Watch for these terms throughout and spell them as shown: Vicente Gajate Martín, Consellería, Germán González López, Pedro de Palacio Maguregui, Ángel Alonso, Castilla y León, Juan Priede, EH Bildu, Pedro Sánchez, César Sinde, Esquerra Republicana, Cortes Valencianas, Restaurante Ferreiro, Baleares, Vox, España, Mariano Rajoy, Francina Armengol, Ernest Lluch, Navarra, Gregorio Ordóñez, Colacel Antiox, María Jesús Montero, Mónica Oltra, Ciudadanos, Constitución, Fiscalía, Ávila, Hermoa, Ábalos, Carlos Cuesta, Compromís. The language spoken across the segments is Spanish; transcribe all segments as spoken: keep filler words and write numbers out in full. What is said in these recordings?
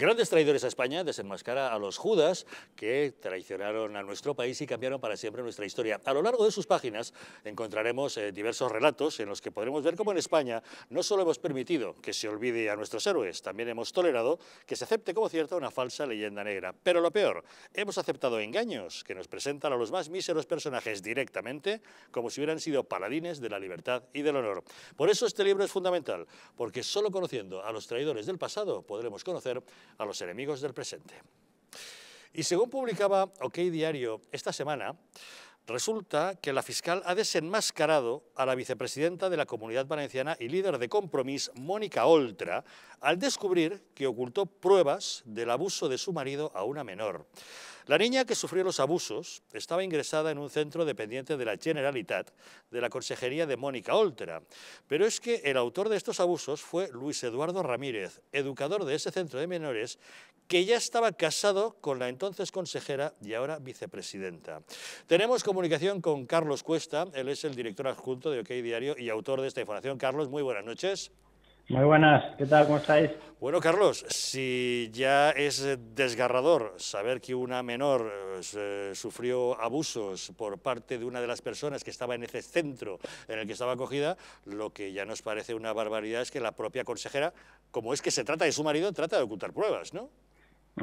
Grandes traidores a España desenmascara a los judas que traicionaron a nuestro país y cambiaron para siempre nuestra historia. A lo largo de sus páginas encontraremos eh, diversos relatos en los que podremos ver cómo en España no solo hemos permitido que se olvide a nuestros héroes, también hemos tolerado que se acepte como cierta una falsa leyenda negra. Pero lo peor, hemos aceptado engaños que nos presentan a los más míseros personajes directamente como si hubieran sido paladines de la libertad y del honor. Por eso este libro es fundamental, porque solo conociendo a los traidores del pasado podremos conocer a los enemigos del presente. Y según publicaba OK Diario esta semana, resulta que la fiscal ha desenmascarado a la vicepresidenta de la Comunidad Valenciana y líder de Compromís, Mónica Oltra, al descubrir que ocultó pruebas del abuso de su marido a una menor. La niña que sufrió los abusos estaba ingresada en un centro dependiente de la Generalitat de la Consellería de Mónica Oltra. Pero es que el autor de estos abusos fue Luis Eduardo Ramírez, educador de ese centro de menores, que ya estaba casado con la entonces consejera y ahora vicepresidenta. Tenemos comunicación con Carlos Cuesta, él es el director adjunto de OK Diario y autor de esta información. Carlos, muy buenas noches. Muy buenas, ¿qué tal? ¿Cómo estáis? Bueno, Carlos, si ya es desgarrador saber que una menor eh, sufrió abusos por parte de una de las personas que estaba en ese centro en el que estaba acogida, lo que ya nos parece una barbaridad es que la propia consejera, como es que se trata de su marido, trata de ocultar pruebas, ¿no?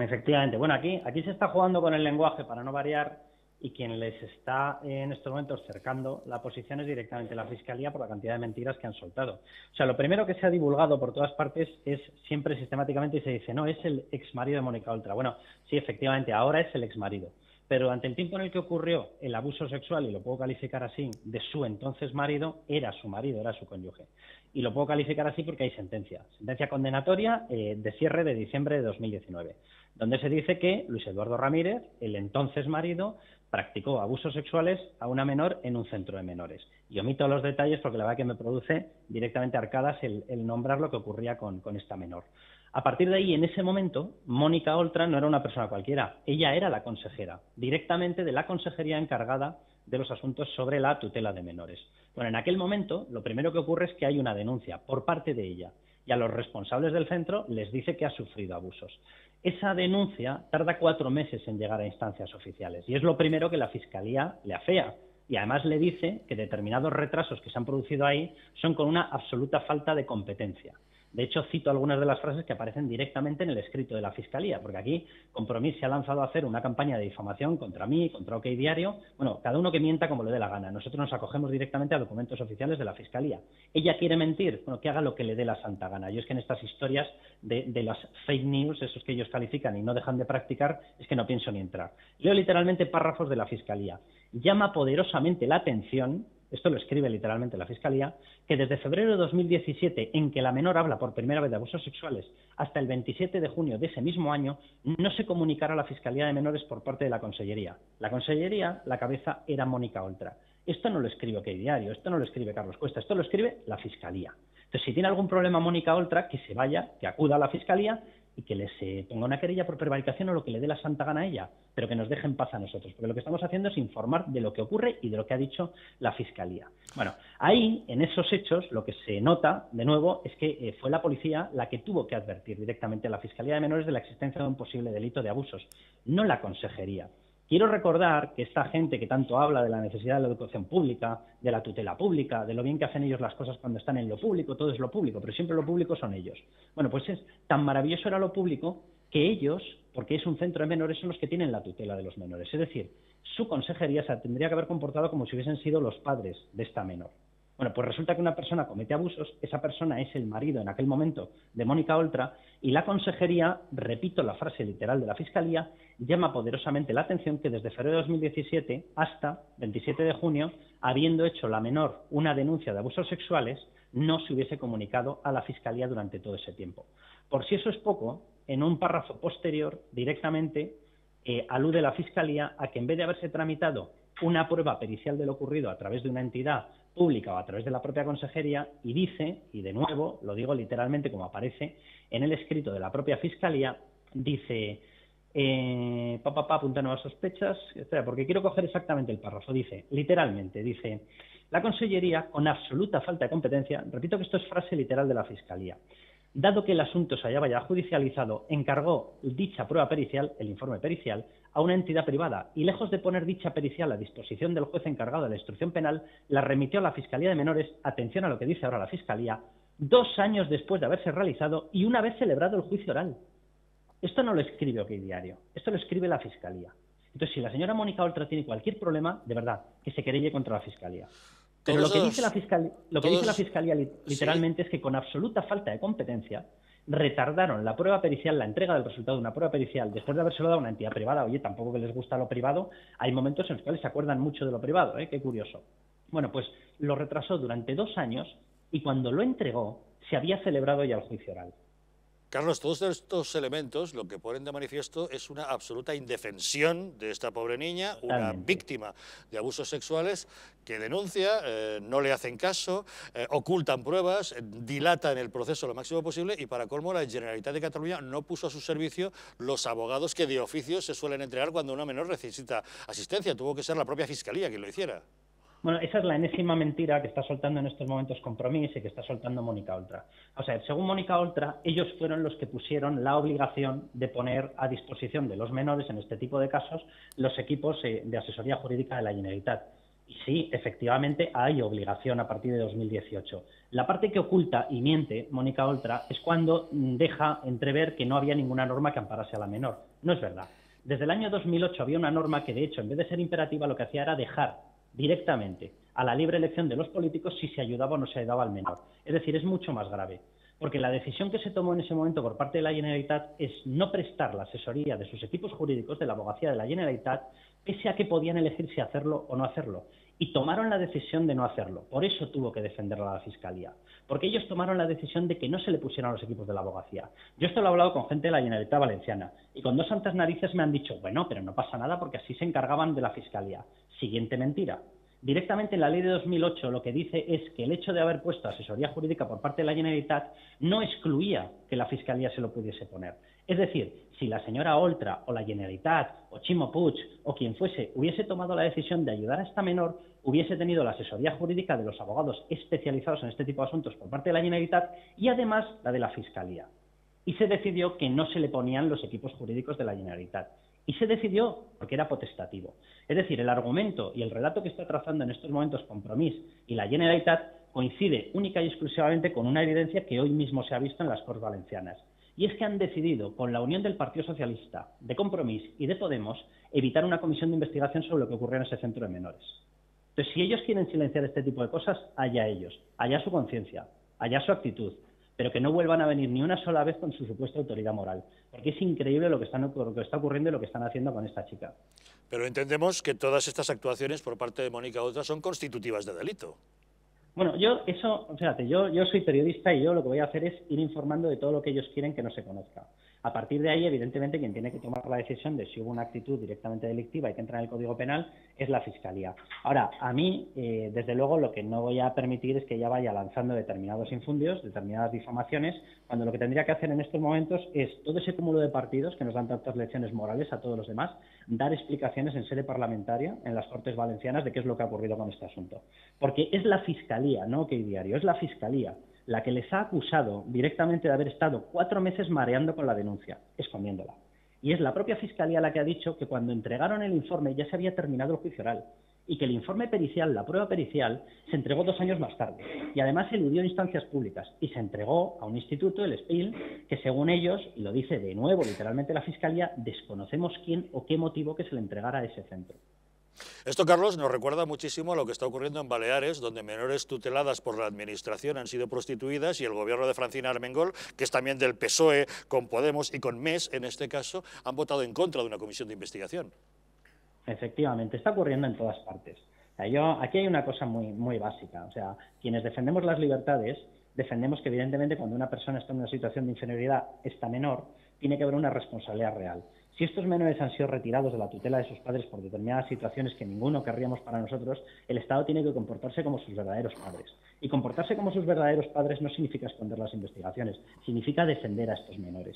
Efectivamente. Bueno, aquí, aquí se está jugando con el lenguaje, para no variar, y quien les está eh, en estos momentos cercando la posición es directamente la Fiscalía por la cantidad de mentiras que han soltado. O sea, lo primero que se ha divulgado por todas partes es siempre sistemáticamente y se dice, no, es el exmarido de Mónica Oltra. Bueno, sí, efectivamente, ahora es el exmarido. Pero durante el tiempo en el que ocurrió el abuso sexual, y lo puedo calificar así, de su entonces marido, era su marido, era su cónyuge. Y lo puedo calificar así porque hay sentencia, sentencia condenatoria eh, de cierre de diciembre de dos mil diecinueve, donde se dice que Luis Eduardo Ramírez, el entonces marido, practicó abusos sexuales a una menor en un centro de menores. Y omito los detalles porque la verdad que me produce directamente arcadas el, el nombrar lo que ocurría con, con esta menor. A partir de ahí, en ese momento, Mónica Oltra no era una persona cualquiera, ella era la consejera, directamente de la consejería encargada de los asuntos sobre la tutela de menores. Bueno, en aquel momento, lo primero que ocurre es que hay una denuncia por parte de ella y a los responsables del centro les dice que ha sufrido abusos. Esa denuncia tarda cuatro meses en llegar a instancias oficiales y es lo primero que la Fiscalía le afea. Y además le dice que determinados retrasos que se han producido ahí son con una absoluta falta de competencia. De hecho, cito algunas de las frases que aparecen directamente en el escrito de la Fiscalía, porque aquí Compromís se ha lanzado a hacer una campaña de difamación contra mí, contra OK Diario. Bueno, cada uno que mienta como le dé la gana. Nosotros nos acogemos directamente a documentos oficiales de la Fiscalía. Ella quiere mentir, bueno, que haga lo que le dé la santa gana. Yo es que en estas historias de, de las fake news, esos que ellos califican y no dejan de practicar, es que no pienso ni entrar. Leo literalmente párrafos de la Fiscalía. Llama poderosamente la atención, esto lo escribe literalmente la Fiscalía, que desde febrero de dos mil diecisiete, en que la menor habla por primera vez de abusos sexuales, hasta el veintisiete de junio de ese mismo año, no se comunicara a la Fiscalía de Menores por parte de la Consellería. La Consellería, la cabeza, era Mónica Oltra. Esto no lo escribe OK Diario, esto no lo escribe Carlos Cuesta, esto lo escribe la Fiscalía. Entonces, si tiene algún problema Mónica Oltra, que se vaya, que acuda a la Fiscalía y que les eh, ponga una querella por prevaricación o lo que le dé la santa gana a ella, pero que nos dejen paz a nosotros, porque lo que estamos haciendo es informar de lo que ocurre y de lo que ha dicho la Fiscalía. Bueno, ahí, en esos hechos, lo que se nota, de nuevo, es que eh, fue la policía la que tuvo que advertir directamente a la Fiscalía de Menores de la existencia de un posible delito de abusos, no la Consejería. Quiero recordar que esta gente que tanto habla de la necesidad de la educación pública, de la tutela pública, de lo bien que hacen ellos las cosas cuando están en lo público, todo es lo público, pero siempre lo público son ellos. Bueno, pues es tan maravilloso era lo público que ellos, porque es un centro de menores, son los que tienen la tutela de los menores. Es decir, su consejería se tendría que haber comportado como si hubiesen sido los padres de esta menor. Bueno, pues resulta que una persona comete abusos, esa persona es el marido en aquel momento de Mónica Oltra y la consejería, repito la frase literal de la Fiscalía, llama poderosamente la atención que desde febrero de dos mil diecisiete hasta veintisiete de junio, habiendo hecho la menor una denuncia de abusos sexuales, no se hubiese comunicado a la Fiscalía durante todo ese tiempo. Por si eso es poco, en un párrafo posterior directamente eh, alude la Fiscalía a que en vez de haberse tramitado una prueba pericial de lo ocurrido a través de una entidad pública o a través de la propia consejería y dice, y de nuevo, lo digo literalmente como aparece en el escrito de la propia Fiscalía, dice, eh, pa, pa, pa, apunta nuevas sospechas, espera, porque quiero coger exactamente el párrafo, dice, literalmente, dice, la consejería, con absoluta falta de competencia, repito que esto es frase literal de la Fiscalía, Dado que el asunto se hallaba ya judicializado, encargó dicha prueba pericial, el informe pericial, a una entidad privada y, lejos de poner dicha pericial a disposición del juez encargado de la instrucción penal, la remitió a la Fiscalía de Menores, atención a lo que dice ahora la Fiscalía, dos años después de haberse realizado y una vez celebrado el juicio oral. Esto no lo escribe OK Diario, esto lo escribe la Fiscalía. Entonces, si la señora Mónica Oltra tiene cualquier problema, de verdad, que se querelle contra la Fiscalía. Pero lo que dice la Fiscalía, lo que dice la Fiscalía literalmente es que con absoluta falta de competencia retardaron la prueba pericial, la entrega del resultado de una prueba pericial después de habérselo dado a una entidad privada. Oye, tampoco que les gusta lo privado. Hay momentos en los cuales se acuerdan mucho de lo privado, ¿eh? Qué curioso. Bueno, pues lo retrasó durante dos años y cuando lo entregó se había celebrado ya el juicio oral. Carlos, todos estos elementos lo que ponen de manifiesto es una absoluta indefensión de esta pobre niña, una víctima de abusos sexuales que denuncia, eh, no le hacen caso, eh, ocultan pruebas, eh, dilatan el proceso lo máximo posible y para colmo la Generalitat de Cataluña no puso a su servicio los abogados que de oficio se suelen entregar cuando una menor necesita asistencia. Tuvo que ser la propia Fiscalía quien lo hiciera. Bueno, esa es la enésima mentira que está soltando en estos momentos Compromís y que está soltando Mónica Oltra. O sea, según Mónica Oltra, ellos fueron los que pusieron la obligación de poner a disposición de los menores, en este tipo de casos, los equipos de asesoría jurídica de la Generalitat. Y sí, efectivamente, hay obligación a partir de dos mil dieciocho. La parte que oculta y miente Mónica Oltra es cuando deja entrever que no había ninguna norma que amparase a la menor. No es verdad. Desde el año dos mil ocho había una norma que, de hecho, en vez de ser imperativa, lo que hacía era dejar directamente a la libre elección de los políticos si se ayudaba o no se ayudaba al menor. Es decir, es mucho más grave, porque la decisión que se tomó en ese momento por parte de la Generalitat es no prestar la asesoría de sus equipos jurídicos, de la abogacía de la Generalitat, pese a que podían elegir si hacerlo o no hacerlo. Y tomaron la decisión de no hacerlo. Por eso tuvo que defenderla la Fiscalía. Porque ellos tomaron la decisión de que no se le pusieran los equipos de la abogacía. Yo esto lo he hablado con gente de la Generalitat Valenciana. Y con dos santas narices me han dicho, bueno, pero no pasa nada porque así se encargaban de la Fiscalía. Siguiente mentira. Directamente en la ley de dos mil ocho lo que dice es que el hecho de haber puesto asesoría jurídica por parte de la Generalitat no excluía que la Fiscalía se lo pudiese poner. Es decir, si la señora Oltra o la Generalitat o Chimo Puig o quien fuese hubiese tomado la decisión de ayudar a esta menor, hubiese tenido la asesoría jurídica de los abogados especializados en este tipo de asuntos por parte de la Generalitat y además la de la Fiscalía. Y se decidió que no se le ponían los equipos jurídicos de la Generalitat. Y se decidió porque era potestativo. Es decir, el argumento y el relato que está trazando en estos momentos Compromís y la Generalitat coincide única y exclusivamente con una evidencia que hoy mismo se ha visto en las Cortes Valencianas. Y es que han decidido, con la unión del Partido Socialista, de Compromís y de Podemos, evitar una comisión de investigación sobre lo que ocurrió en ese centro de menores. Entonces, si ellos quieren silenciar este tipo de cosas, allá ellos, allá su conciencia, allá su actitud, pero que no vuelvan a venir ni una sola vez con su supuesta autoridad moral. Porque es increíble lo que, están, lo que está ocurriendo y lo que están haciendo con esta chica. Pero entendemos que todas estas actuaciones por parte de Mónica Oltra son constitutivas de delito. Bueno, yo eso, fíjate, yo, yo soy periodista y yo lo que voy a hacer es ir informando de todo lo que ellos quieren que no se conozca. A partir de ahí, evidentemente, quien tiene que tomar la decisión de si hubo una actitud directamente delictiva y que entra en el Código Penal es la Fiscalía. Ahora, a mí, eh, desde luego, lo que no voy a permitir es que ella vaya lanzando determinados infundios, determinadas difamaciones, cuando lo que tendría que hacer en estos momentos es todo ese cúmulo de partidos que nos dan tantas lecciones morales a todos los demás, dar explicaciones en sede parlamentaria, en las Cortes Valencianas, de qué es lo que ha ocurrido con este asunto. Porque es la Fiscalía, no OK Diario, es la Fiscalía la que les ha acusado directamente de haber estado cuatro meses mareando con la denuncia, escondiéndola. Y es la propia Fiscalía la que ha dicho que cuando entregaron el informe ya se había terminado el juicio oral y que el informe pericial, la prueba pericial, se entregó dos años más tarde. Y además eludió instancias públicas y se entregó a un instituto, el S P I L, que según ellos, y lo dice de nuevo literalmente la Fiscalía, desconocemos quién o qué motivo que se le entregara a ese centro. Esto, Carlos, nos recuerda muchísimo a lo que está ocurriendo en Baleares, donde menores tuteladas por la Administración han sido prostituidas y el gobierno de Francina Armengol, que es también del P S O E, con Podemos y con M E S, en este caso, han votado en contra de una comisión de investigación. Efectivamente, está ocurriendo en todas partes. Yo, aquí hay una cosa muy, muy básica, o sea, quienes defendemos las libertades, defendemos que evidentemente cuando una persona está en una situación de inferioridad, está menor, tiene que haber una responsabilidad real. Si estos menores han sido retirados de la tutela de sus padres por determinadas situaciones que ninguno querríamos para nosotros, el Estado tiene que comportarse como sus verdaderos padres. Y comportarse como sus verdaderos padres no significa esconder las investigaciones, significa defender a estos menores.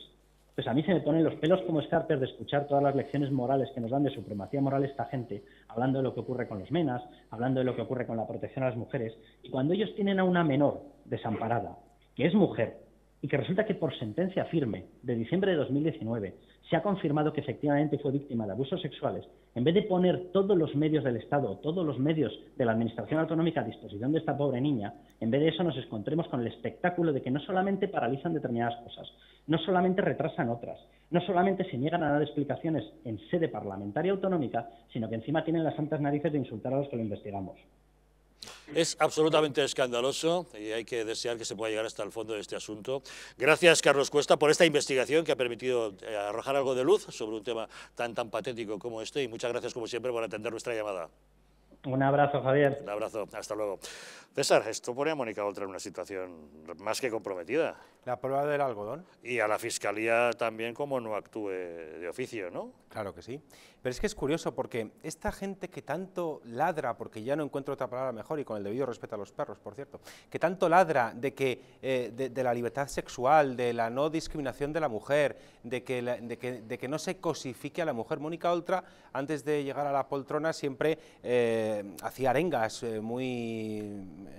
Pues a mí se me ponen los pelos como escarpias de escuchar todas las lecciones morales que nos dan de supremacía moral esta gente, hablando de lo que ocurre con los menas, hablando de lo que ocurre con la protección a las mujeres, y cuando ellos tienen a una menor desamparada, que es mujer, y que resulta que por sentencia firme de diciembre de dos mil diecinueve se ha confirmado que efectivamente fue víctima de abusos sexuales, en vez de poner todos los medios del Estado, todos los medios de la Administración Autonómica a disposición de esta pobre niña, en vez de eso nos encontremos con el espectáculo de que no solamente paralizan determinadas cosas, no solamente retrasan otras, no solamente se niegan a dar explicaciones en sede parlamentaria autonómica, sino que encima tienen las santas narices de insultar a los que lo investigamos. Es absolutamente escandaloso y hay que desear que se pueda llegar hasta el fondo de este asunto. Gracias, Carlos Cuesta, por esta investigación que ha permitido eh, arrojar algo de luz sobre un tema tan, tan patético como este, y muchas gracias, como siempre, por atender nuestra llamada. Un abrazo, Javier. Un abrazo. Hasta luego. César, esto pone a Mónica Oltra en una situación más que comprometida. La prueba del algodón. Y a la Fiscalía también, como no actúe de oficio, ¿no? Claro que sí. Pero es que es curioso porque esta gente que tanto ladra, porque ya no encuentro otra palabra mejor, y con el debido respeto a los perros, por cierto, que tanto ladra de, que, eh, de, de la libertad sexual, de la no discriminación de la mujer, de que, la, de que, de que no se cosifique a la mujer. Mónica Oltra, antes de llegar a la poltrona, siempre... Eh, hacía arengas eh, muy,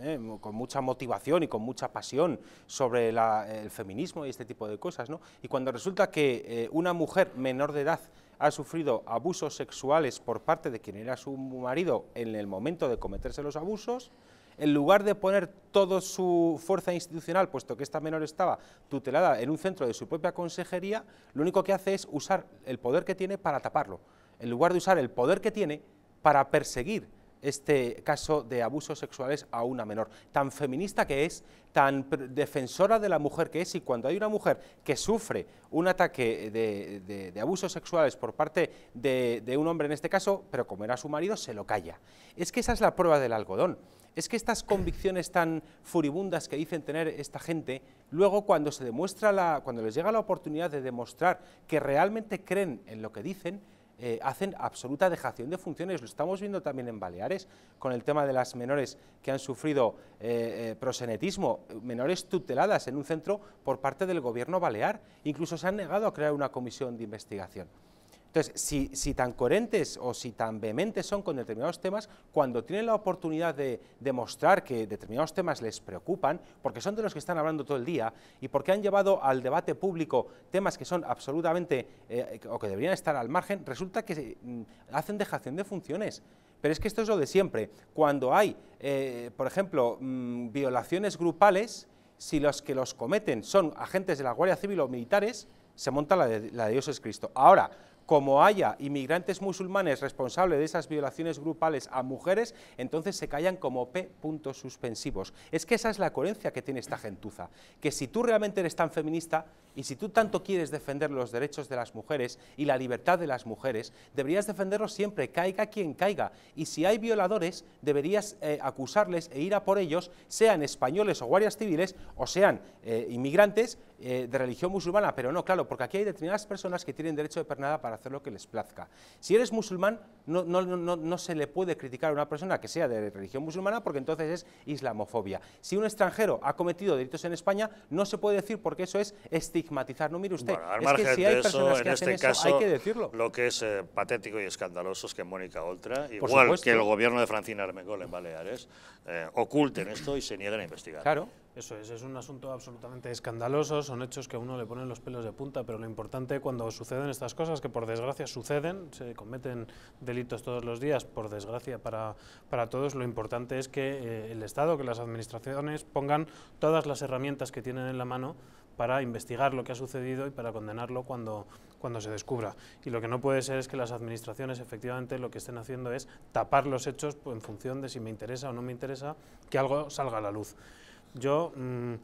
eh, con mucha motivación y con mucha pasión sobre la, el feminismo y este tipo de cosas, ¿no? Y cuando resulta que eh, una mujer menor de edad ha sufrido abusos sexuales por parte de quien era su marido en el momento de cometerse los abusos, en lugar de poner toda su fuerza institucional, puesto que esta menor estaba tutelada en un centro de su propia consejería, lo único que hace es usar el poder que tiene para taparlo, en lugar de usar el poder que tiene para perseguir este caso de abusos sexuales a una menor. Tan feminista que es, tan defensora de la mujer que es, y cuando hay una mujer que sufre un ataque de, de, de abusos sexuales por parte de, de un hombre en este caso, pero como era su marido, se lo calla. Es que esa es la prueba del algodón. Es que estas convicciones tan furibundas que dicen tener esta gente, luego cuando se demuestra la, cuando les llega la oportunidad de demostrar que realmente creen en lo que dicen, Eh, hacen absoluta dejación de funciones. Lo estamos viendo también en Baleares, con el tema de las menores que han sufrido eh, eh, prosenetismo, menores tuteladas en un centro por parte del gobierno balear, incluso se han negado a crear una comisión de investigación. Entonces, si, si tan coherentes o si tan vehementes son con determinados temas, cuando tienen la oportunidad de demostrar que determinados temas les preocupan, porque son de los que están hablando todo el día y porque han llevado al debate público temas que son absolutamente, eh, o que deberían estar al margen, resulta que hacen dejación de funciones. Pero es que esto es lo de siempre. Cuando hay, eh, por ejemplo, mmm, violaciones grupales, si los que los cometen son agentes de la Guardia Civil o militares, se monta la de, la de Dios es Cristo. Ahora, como haya inmigrantes musulmanes responsables de esas violaciones grupales a mujeres, entonces se callan como P puntos suspensivos. Es que esa es la coherencia que tiene esta gentuza, que si tú realmente eres tan feminista y si tú tanto quieres defender los derechos de las mujeres y la libertad de las mujeres, deberías defenderlos siempre, caiga quien caiga, y si hay violadores deberías eh, acusarles e ir a por ellos, sean españoles o guardias civiles o sean eh, inmigrantes eh, de religión musulmana, pero no, claro, porque aquí hay determinadas personas que tienen derecho de pernada para hacer lo que les plazca. Si eres musulmán, no, no, no, no se le puede criticar a una persona que sea de religión musulmana porque entonces es islamofobia. Si un extranjero ha cometido delitos en España, no se puede decir porque eso es estigmatizar. No, mire usted, bueno, es que si hay eso, personas que hacen este eso, caso, hay que decirlo. Lo que es eh, patético y escandaloso es que Mónica Oltra, igual que el gobierno de Francina Armengol en Baleares, eh, oculten esto y se nieguen a investigar. Claro. Eso es, es un asunto absolutamente escandaloso, son hechos que a uno le ponen los pelos de punta, pero lo importante cuando suceden estas cosas, que por desgracia suceden, se cometen delitos todos los días, por desgracia para, para todos, lo importante es que eh, el Estado, que las administraciones pongan todas las herramientas que tienen en la mano para investigar lo que ha sucedido y para condenarlo cuando, cuando se descubra. Y lo que no puede ser es que las administraciones efectivamente lo que estén haciendo es tapar los hechos en función de si me interesa o no me interesa que algo salga a la luz. Yo mmm,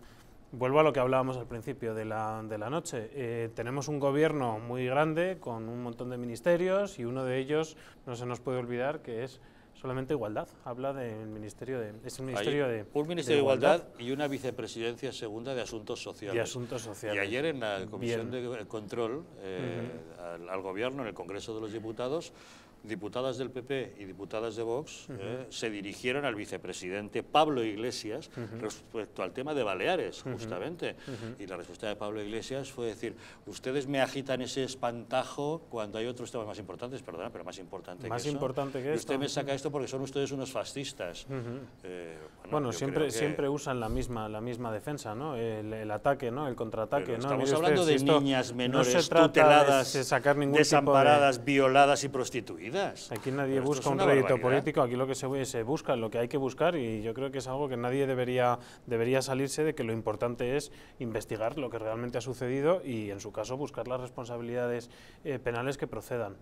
vuelvo a lo que hablábamos al principio de la, de la noche. Eh, tenemos un gobierno muy grande con un montón de ministerios y uno de ellos no se nos puede olvidar que es solamente igualdad. Habla del ministerio de es el ministerio Hay de un ministerio de igualdad, igualdad y una vicepresidencia segunda de asuntos sociales. Y asuntos sociales. Y ayer en la comisión Bien. de control eh, uh-huh. al, al gobierno en el Congreso de los Diputados diputadas del P P y diputadas de Vox, uh-huh. eh, se dirigieron al vicepresidente Pablo Iglesias uh-huh. respecto al tema de Baleares, uh-huh. justamente. Uh-huh. Y la respuesta de Pablo Iglesias fue decir, ustedes me agitan ese espantajo cuando hay otros temas más importantes, perdona, pero más importante más que importante eso. Que esto. Usted me saca esto porque son ustedes unos fascistas. Uh-huh. eh, bueno, bueno siempre, que... siempre usan la misma, la misma defensa, ¿no? El, el ataque, ¿no? El contraataque. Pero estamos ¿no? hablando usted, de si niñas menores no se trata tuteladas, de sacar ningún desamparadas, tipo de... violadas y prostituidas. Aquí nadie pero busca un rédito barbaridad. político, aquí lo que se, se busca, lo que hay que buscar, y yo creo que es algo que nadie debería, debería salirse de que lo importante es investigar lo que realmente ha sucedido y, en su caso, buscar las responsabilidades eh, penales que procedan.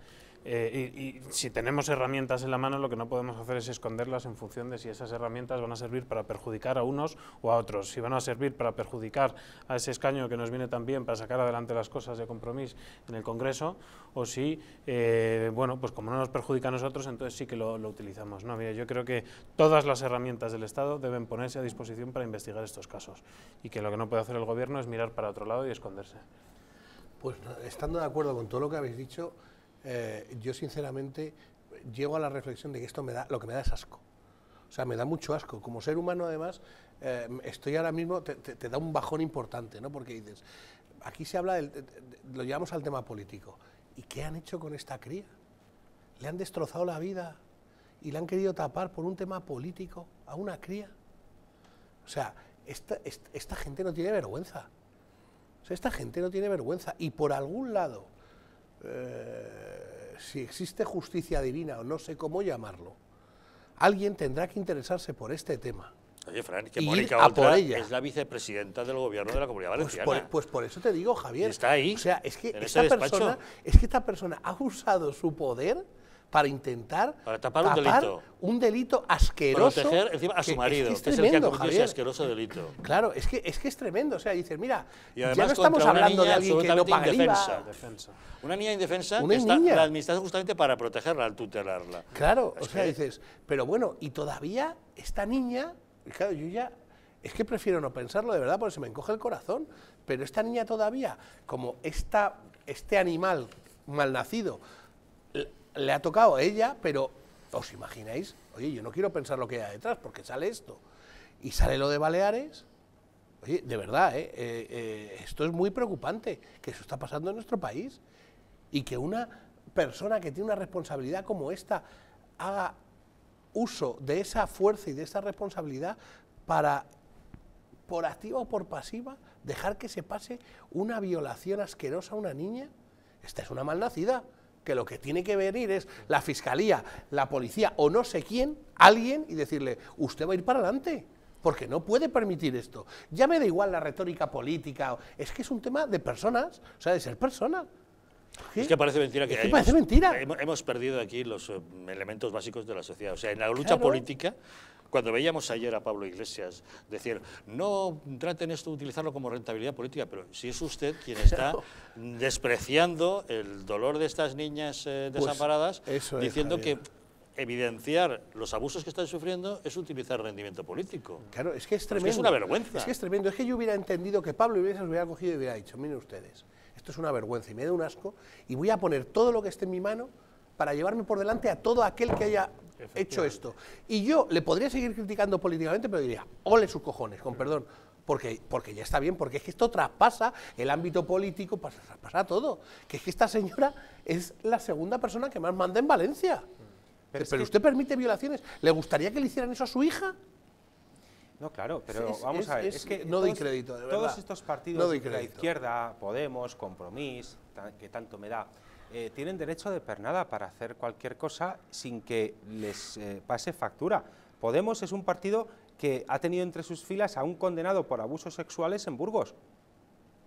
Eh, y, y si tenemos herramientas en la mano, lo que no podemos hacer es esconderlas en función de si esas herramientas van a servir para perjudicar a unos o a otros. Si van a servir para perjudicar a ese escaño que nos viene tan bien para sacar adelante las cosas de Compromís en el Congreso, o si, eh, bueno, pues como no nos perjudica a nosotros, entonces sí que lo, lo utilizamos. No, mira, yo creo que todas las herramientas del Estado deben ponerse a disposición para investigar estos casos, y que lo que no puede hacer el Gobierno es mirar para otro lado y esconderse. Pues estando de acuerdo con todo lo que habéis dicho, Eh, yo sinceramente llego a la reflexión de que esto me da, lo que me da es asco. O sea, me da mucho asco. Como ser humano, además, eh, estoy ahora mismo, te, te, te da un bajón importante, ¿no? Porque dices, aquí se habla, del, de, de, lo llevamos al tema político. ¿Y qué han hecho con esta cría? Le han destrozado la vida y le han querido tapar por un tema político a una cría. O sea, esta, esta, esta gente no tiene vergüenza. O sea, esta gente no tiene vergüenza. Y por algún lado... Eh, si existe justicia divina o no sé cómo llamarlo, alguien tendrá que interesarse por este tema. Oye, Fran, que Mónica Oltra es la vicepresidenta del Gobierno de la Comunidad Valenciana. Pues por, pues por eso te digo, Javier. Está ahí. O sea, es que, esta persona, es que esta persona ha usado su poder para intentar para tapar, tapar un, delito. un delito asqueroso. Proteger encima a su que, marido, es que es, tremendo, que es el que ha ese asqueroso delito. Claro, es que, es que es tremendo. O sea, dices, mira, y además, ya no estamos hablando de alguien que no paga el I V A. Una niña indefensa una que niña. está la administración justamente para protegerla, al tutelarla. Claro, es o sea, que... dices, pero bueno, y todavía esta niña, claro, yo ya... Es que prefiero no pensarlo, de verdad, porque se me encoge el corazón, pero esta niña todavía, como esta, este animal malnacido... Le ha tocado a ella, pero os imagináis, oye, yo no quiero pensar lo que hay detrás, porque sale esto. Y sale lo de Baleares, oye, de verdad, ¿eh? Eh, eh, esto es muy preocupante, que eso está pasando en nuestro país, y que una persona que tiene una responsabilidad como esta haga uso de esa fuerza y de esa responsabilidad para, por activa o por pasiva, dejar que se pase una violación asquerosa a una niña. Esta es una malnacida. Que lo que tiene que venir es la Fiscalía, la policía o no sé quién, alguien, y decirle, usted va a ir para adelante, porque no puede permitir esto. Ya me da igual la retórica política, es que es un tema de personas, o sea, de ser persona. ¿Qué? Es que parece mentira que, es que parece hemos, mentira. hemos perdido aquí los eh, elementos básicos de la sociedad. O sea, en la lucha claro. política, cuando veíamos ayer a Pablo Iglesias decir, no traten esto de utilizarlo como rentabilidad política, pero si es usted quien está claro. despreciando el dolor de estas niñas eh, desamparadas, pues eso es, diciendo Javier. que evidenciar los abusos que están sufriendo es utilizar rendimiento político. Claro, es que es tremendo. Es, que es una vergüenza. Es que es tremendo. Es que yo hubiera entendido que Pablo Iglesias lo hubiera cogido y hubiera dicho, miren ustedes, esto es una vergüenza y me da un asco, y voy a poner todo lo que esté en mi mano para llevarme por delante a todo aquel que haya hecho esto. Y yo le podría seguir criticando políticamente, pero diría, ole sus cojones, con perdón, porque, porque ya está bien, porque es que esto traspasa el ámbito político, pasa, pasa todo. Que es que esta señora es la segunda persona que más manda en Valencia. Pero, pero usted permite violaciones, ¿le gustaría que le hicieran eso a su hija? No, claro, pero es, vamos es, a ver, es, es que no doy crédito, de verdad. Todos estos partidos de la izquierda, Podemos, Compromís, que tanto me da, eh, tienen derecho de pernada para hacer cualquier cosa sin que les eh, pase factura. Podemos es un partido que ha tenido entre sus filas a un condenado por abusos sexuales en Burgos,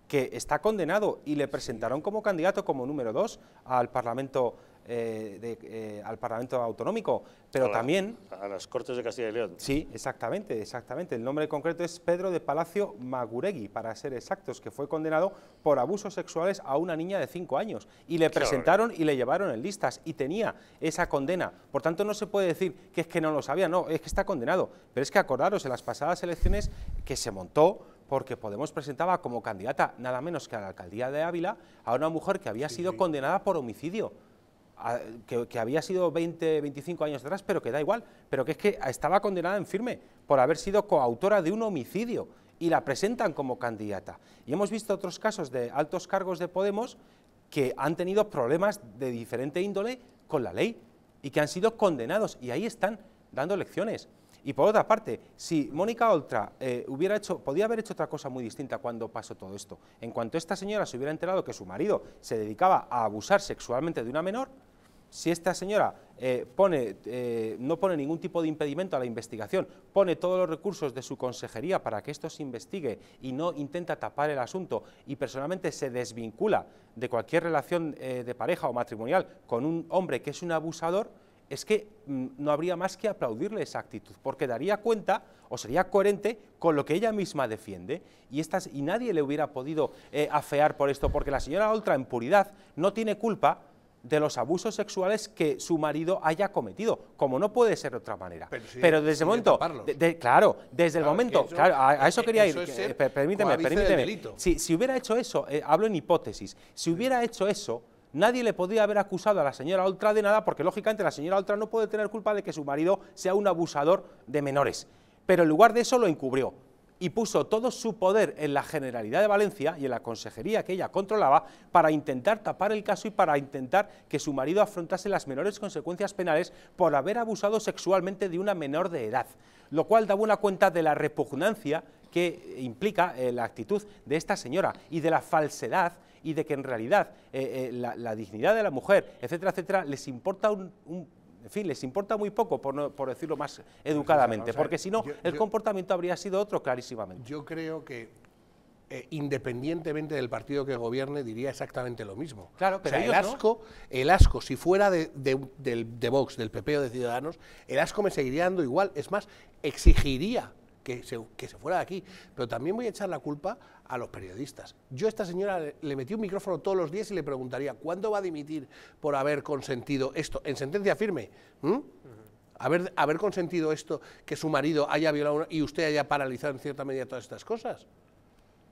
que está condenado y le presentaron como candidato como número dos al Parlamento Eh, de, eh, al Parlamento Autonómico, pero a la, también... A las Cortes de Castilla y León. Sí, exactamente, exactamente. El nombre concreto es Pedro de Palacio Maguregui, para ser exactos, que fue condenado por abusos sexuales a una niña de cinco años. Y le Qué presentaron horrible. y le llevaron en listas, y tenía esa condena. Por tanto, no se puede decir que es que no lo sabía, no, es que está condenado. Pero es que acordaros, en las pasadas elecciones que se montó, porque Podemos presentaba como candidata, nada menos que a la alcaldía de Ávila, a una mujer que había sí, sido sí. condenada por homicidio. a, que, que había sido veinte, veinticinco años atrás, pero que da igual, pero que es que estaba condenada en firme por haber sido coautora de un homicidio y la presentan como candidata. Y hemos visto otros casos de altos cargos de Podemos que han tenido problemas de diferente índole con la ley y que han sido condenados, y ahí están dando lecciones. Y por otra parte, si Mónica Oltra eh, hubiera hecho, podía haber hecho otra cosa muy distinta cuando pasó todo esto. En cuanto esta señora se hubiera enterado que su marido se dedicaba a abusar sexualmente de una menor, si esta señora eh, pone, eh, no pone ningún tipo de impedimento a la investigación, pone todos los recursos de su consejería para que esto se investigue y no intenta tapar el asunto, y personalmente se desvincula de cualquier relación eh, de pareja o matrimonial con un hombre que es un abusador, es que mm, no habría más que aplaudirle esa actitud, porque daría cuenta o sería coherente con lo que ella misma defiende, y, estas, y nadie le hubiera podido eh, afear por esto, porque la señora Oltra en puridad no tiene culpa de los abusos sexuales que su marido haya cometido, como no puede ser de otra manera. Pero, sí, pero desde sí el momento, de de, claro, desde claro, el momento, eso, claro, a, a eso quería eso ir, es eh, permíteme, permíteme, si, si hubiera hecho eso, eh, hablo en hipótesis, si hubiera sí. hecho eso, nadie le podría haber acusado a la señora Oltra de nada, porque lógicamente la señora Oltra no puede tener culpa de que su marido sea un abusador de menores, pero en lugar de eso lo encubrió y puso todo su poder en la Generalitat de Valencia y en la consejería que ella controlaba para intentar tapar el caso y para intentar que su marido afrontase las menores consecuencias penales por haber abusado sexualmente de una menor de edad, lo cual da buena cuenta de la repugnancia que implica eh, la actitud de esta señora y de la falsedad y de que en realidad eh, eh, la, la dignidad de la mujer, etcétera, etcétera, les importa un, un en fin, les importa muy poco, por, no, por decirlo más educadamente, porque si no, el comportamiento habría sido otro clarísimamente. Yo creo que eh, independientemente del partido que gobierne, diría exactamente lo mismo. Claro, pero o sea, ellos el asco, no. el asco, si fuera de, de, de, de Vox, del P P o de Ciudadanos, el asco me seguiría dando igual, es más, exigiría Que se, que se fuera de aquí, pero también voy a echar la culpa a los periodistas. Yo a esta señora le, le metí un micrófono todos los días y le preguntaría, ¿cuándo va a dimitir por haber consentido esto? En sentencia firme, ¿Mm? uh-huh. haber, haber consentido esto, que su marido haya violado una, y usted haya paralizado en cierta medida todas estas cosas.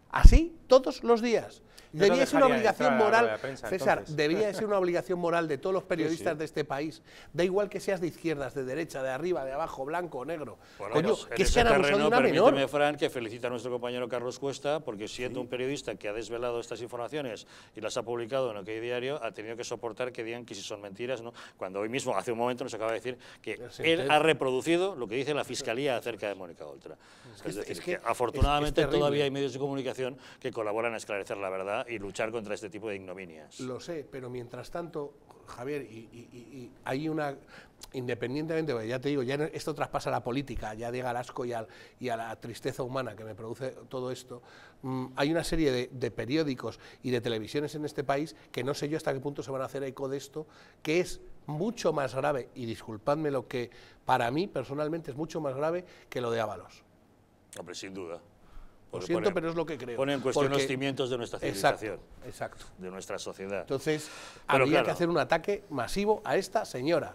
Así, todos los días. Yo debía no ser una obligación moral, de prensa, César, entonces. debía ser una obligación moral de todos los periodistas sí, sí. de este país. Da igual que seas de izquierdas, de derecha, de arriba, de abajo, blanco o negro. Bueno, Coño, pues, que sean abusando de una menor. Permíteme, Fran, que felicita a nuestro compañero Carlos Cuesta, porque siendo sí. un periodista que ha desvelado estas informaciones y las ha publicado en OK Diario, ha tenido que soportar que digan que si son mentiras, ¿no? Cuando hoy mismo, hace un momento, nos acaba de decir que sí, él sí. ha reproducido lo que dice la Fiscalía acerca de Mónica Oltra. Es, que, es decir, es que, que afortunadamente es, es todavía hay medios de comunicación que colaboran a esclarecer la verdad y luchar contra este tipo de ignominias. Lo sé, pero mientras tanto, Javier, y, y, y hay una... Independientemente, ya te digo, ya esto traspasa la política, ya llega al asco y, al, y a la tristeza humana que me produce todo esto. Mm, hay una serie de, de periódicos y de televisiones en este país que no sé yo hasta qué punto se van a hacer eco de esto, que es mucho más grave, y disculpadme lo que para mí personalmente es mucho más grave que lo de Ábalos. Hombre, sin duda. Lo siento, ponen, pero es lo que creo. Pone en cuestión porque, los cimientos de nuestra civilización, exacto, exacto. de nuestra sociedad. Entonces, pero habría claro, que hacer un ataque masivo a esta señora.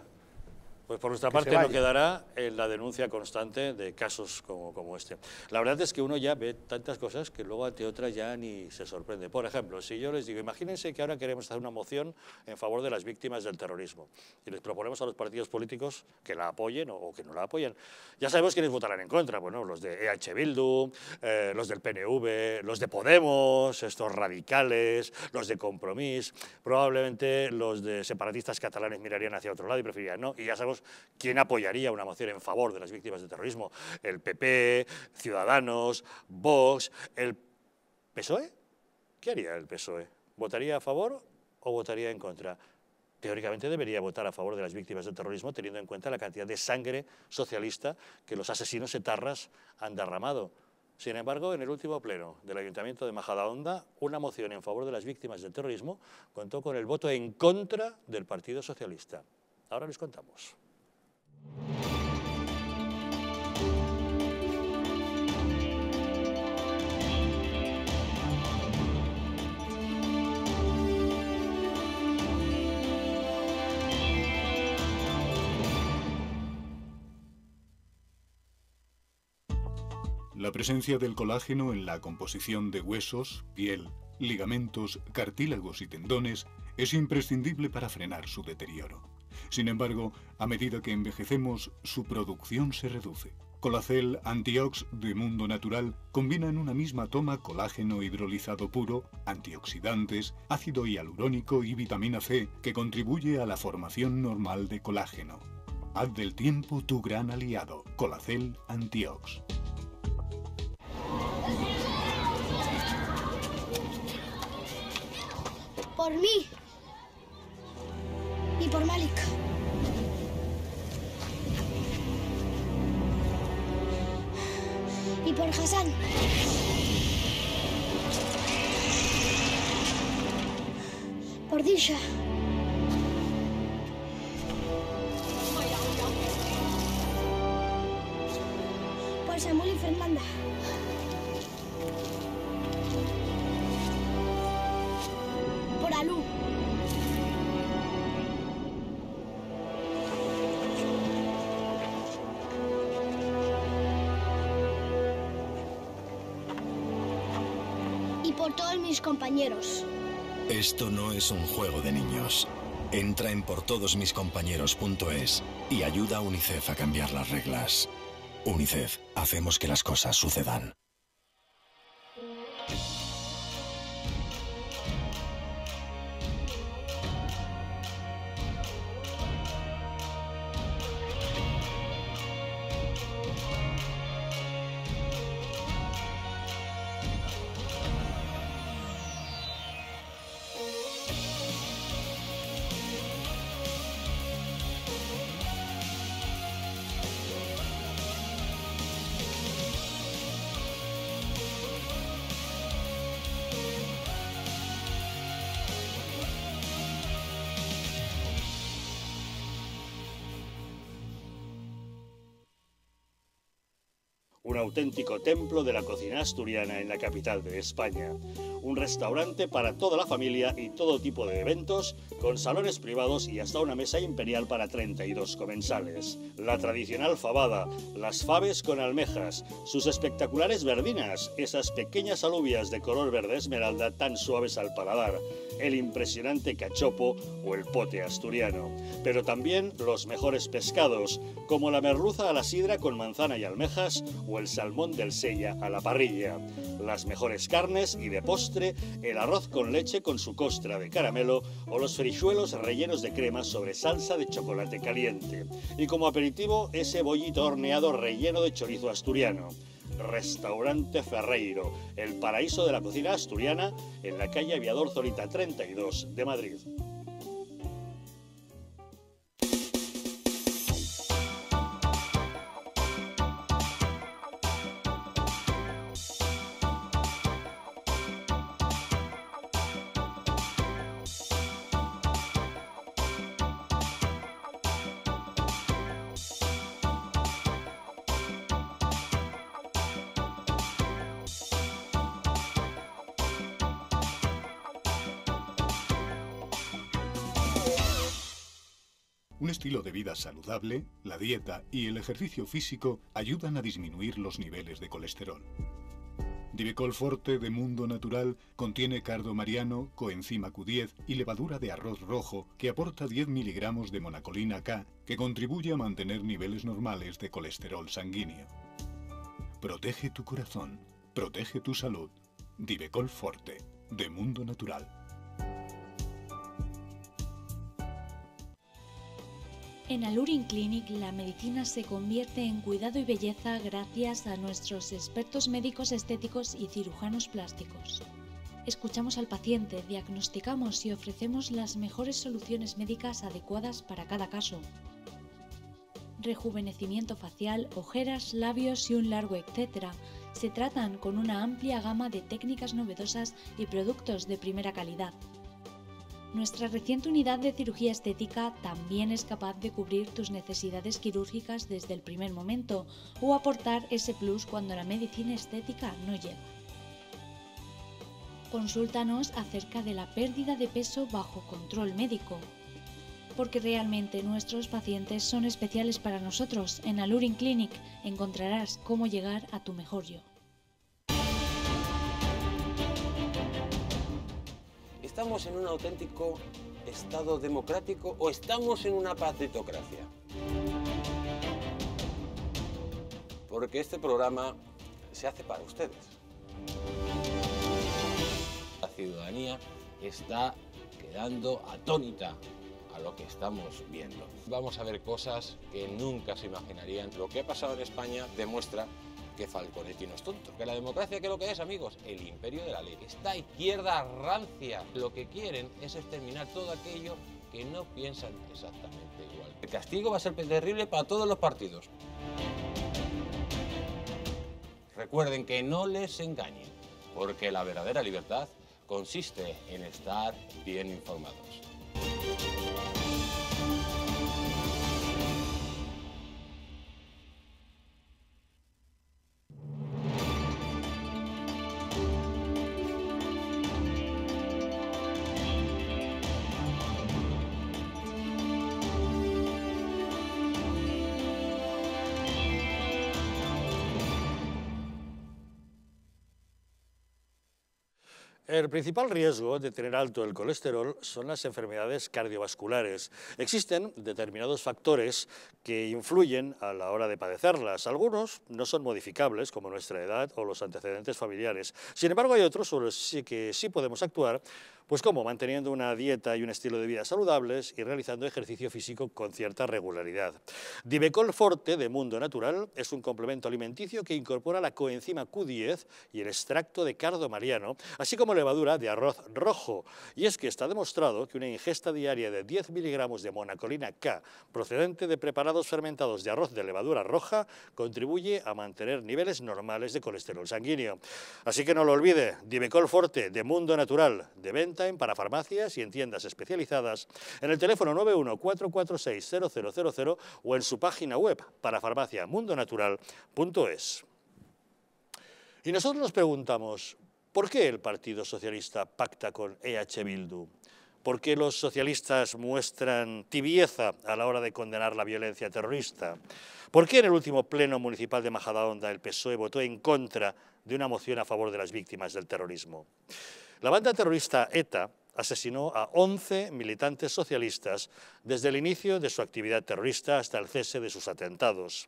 Pues por nuestra parte no quedará en la denuncia constante de casos como, como este. La verdad es que uno ya ve tantas cosas que luego ante otras ya ni se sorprende. Por ejemplo, si yo les digo, imagínense que ahora queremos hacer una moción en favor de las víctimas del terrorismo y les proponemos a los partidos políticos que la apoyen o, o que no la apoyen. Ya sabemos quiénes votarán en contra, bueno, los de E H Bildu, eh, los del P N V, los de Podemos, estos radicales, los de Compromís, probablemente los de separatistas catalanes mirarían hacia otro lado y preferirían no, y ya sabemos quién apoyaría una moción en favor de las víctimas del terrorismo, el P P, Ciudadanos, Vox, el P S O E. ¿Qué haría el P S O E? ¿Votaría a favor o votaría en contra? Teóricamente debería votar a favor de las víctimas del terrorismo teniendo en cuenta la cantidad de sangre socialista que los asesinos etarras han derramado. Sin embargo, en el último pleno del Ayuntamiento de Majadahonda, una moción en favor de las víctimas del terrorismo contó con el voto en contra del Partido Socialista. Ahora les contamos. La presencia del colágeno en la composición de huesos, piel, ligamentos, cartílagos y tendones es imprescindible para frenar su deterioro. Sin embargo, a medida que envejecemos, su producción se reduce. Colacel Antiox de Mundo Natural combina en una misma toma colágeno hidrolizado puro, antioxidantes, ácido hialurónico y vitamina C, que contribuye a la formación normal de colágeno. Haz del tiempo tu gran aliado, Colacel Antiox. Por mí. Y por Malik. Y por Hassan. Por Disha. Por Samuel y Fernanda. Por Alú. Por todos mis compañeros. Esto no es un juego de niños. Entra en por todos mis compañeros punto es y ayuda a UNICEF a cambiar las reglas. UNICEF, hacemos que las cosas sucedan. Un auténtico templo de la cocina asturiana en la capital de España. Un restaurante para toda la familia y todo tipo de eventos, con salones privados y hasta una mesa imperial para treinta y dos comensales. La tradicional fabada, las faves con almejas, sus espectaculares verdinas, esas pequeñas alubias de color verde esmeralda tan suaves al paladar, el impresionante cachopo o el pote asturiano. Pero también los mejores pescados, como la merluza a la sidra con manzana y almejas o el salmón del Sella a la parrilla. Las mejores carnes y de postre, el arroz con leche con su costra de caramelo o los frijoles rellenos de crema sobre salsa de chocolate caliente. Y como aperitivo, ese bollito horneado relleno de chorizo asturiano. Restaurante Ferreiro, el paraíso de la cocina asturiana, en la calle Aviador Zorita treinta y dos de Madrid. Un estilo de vida saludable, la dieta y el ejercicio físico ayudan a disminuir los niveles de colesterol. Dibecol Forte de Mundo Natural contiene cardo mariano, coenzima Q diez y levadura de arroz rojo que aporta diez miligramos de monacolina K que contribuye a mantener niveles normales de colesterol sanguíneo. Protege tu corazón, protege tu salud. Dibecol Forte de Mundo Natural. En Alluring Clinic la medicina se convierte en cuidado y belleza gracias a nuestros expertos médicos estéticos y cirujanos plásticos. Escuchamos al paciente, diagnosticamos y ofrecemos las mejores soluciones médicas adecuadas para cada caso. Rejuvenecimiento facial, ojeras, labios y un largo etcétera se tratan con una amplia gama de técnicas novedosas y productos de primera calidad. Nuestra reciente unidad de cirugía estética también es capaz de cubrir tus necesidades quirúrgicas desde el primer momento o aportar ese plus cuando la medicina estética no llega. Consúltanos acerca de la pérdida de peso bajo control médico, porque realmente nuestros pacientes son especiales para nosotros. En Alluring Clinic encontrarás cómo llegar a tu mejor yo. ¿Estamos en un auténtico Estado democrático o estamos en una pacitocracia? Porque este programa se hace para ustedes. La ciudadanía está quedando atónita a lo que estamos viendo. Vamos a ver cosas que nunca se imaginarían. Lo que ha pasado en España demuestra que Falconetti no es tonto. Que la democracia, ¿qué es lo que es, amigos? El imperio de la ley. Esta izquierda rancia lo que quieren es exterminar todo aquello que no piensan exactamente igual. El castigo va a ser terrible para todos los partidos. Recuerden que no les engañen, porque la verdadera libertad consiste en estar bien informados. El principal riesgo de tener alto el colesterol son las enfermedades cardiovasculares. Existen determinados factores que influyen a la hora de padecerlas. Algunos no son modificables, como nuestra edad o los antecedentes familiares. Sin embargo, hay otros sobre los que sí podemos actuar, pues como manteniendo una dieta y un estilo de vida saludables y realizando ejercicio físico con cierta regularidad. Dibecol Forte de Mundo Natural es un complemento alimenticio que incorpora la coenzima Q diez y el extracto de cardo mariano, así como levadura de arroz rojo. Y es que está demostrado que una ingesta diaria de diez miligramos de monacolina K, procedente de preparados fermentados de arroz de levadura roja, contribuye a mantener niveles normales de colesterol sanguíneo. Así que no lo olvide, Dibecol Forte de Mundo Natural, de venta para farmacias y en tiendas especializadas, en el teléfono nueve uno cuatro cuatro seis cero cero cero cero o en su página web parafarmaciamundonatural punto es. Y nosotros nos preguntamos, ¿por qué el Partido Socialista pacta con E H Bildu? ¿Por qué los socialistas muestran tibieza a la hora de condenar la violencia terrorista? ¿Por qué en el último pleno municipal de Majadahonda el P S O E votó en contra de una moción a favor de las víctimas del terrorismo? La banda terrorista ETA asesinó a once militantes socialistas desde el inicio de su actividad terrorista hasta el cese de sus atentados.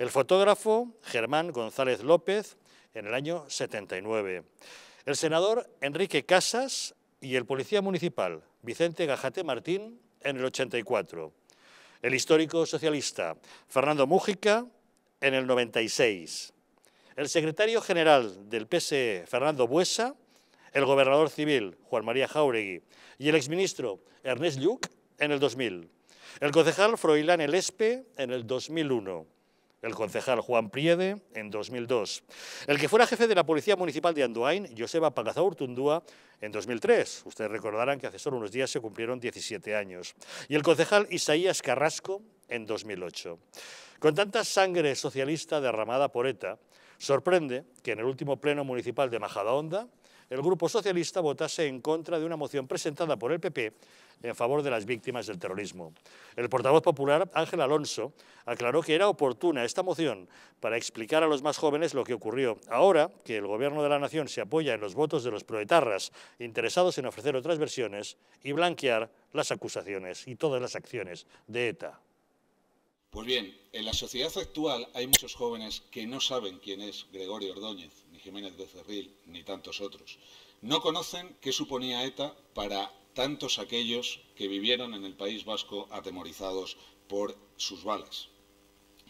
El fotógrafo Germán González López en el año setenta y nueve, el senador Enrique Casas y el policía municipal Vicente Gajate Martín en el ochenta y cuatro, el histórico socialista Fernando Múgica en el noventa y seis, el secretario general del P S E Fernando Buesa, el gobernador civil, Juan María Jáuregui, y el exministro, Ernest Lluch, en el dos mil. El concejal Froilán Elespe, en el dos mil uno. El concejal Juan Priede, en dos mil dos. El que fuera jefe de la Policía Municipal de Andoain, Joseba Pagazaurtundúa, en dos mil tres. Ustedes recordarán que hace solo unos días se cumplieron diecisiete años. Y el concejal Isaías Carrasco, en dos mil ocho. Con tanta sangre socialista derramada por ETA, sorprende que en el último pleno municipal de Majadahonda, el Grupo Socialista votase en contra de una moción presentada por el P P en favor de las víctimas del terrorismo. El portavoz popular, Ángel Alonso, aclaró que era oportuna esta moción para explicar a los más jóvenes lo que ocurrió. Ahora que el Gobierno de la Nación se apoya en los votos de los proetarras interesados en ofrecer otras versiones y blanquear las acusaciones y todas las acciones de ETA. Pues bien, en la sociedad actual hay muchos jóvenes que no saben quién es Gregorio Ordóñez, ni Jiménez Becerril, ni tantos otros. No conocen qué suponía ETA para tantos aquellos que vivieron en el País Vasco atemorizados por sus balas.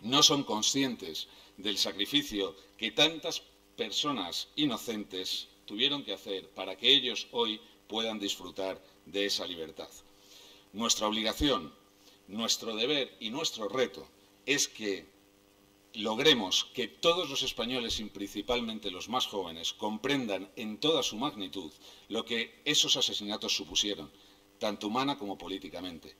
No son conscientes del sacrificio que tantas personas inocentes tuvieron que hacer para que ellos hoy puedan disfrutar de esa libertad. Nuestra obligación, nuestro deber y nuestro reto es que logremos que todos los españoles, y principalmente los más jóvenes, comprendan en toda su magnitud lo que esos asesinatos supusieron, tanto humana como políticamente.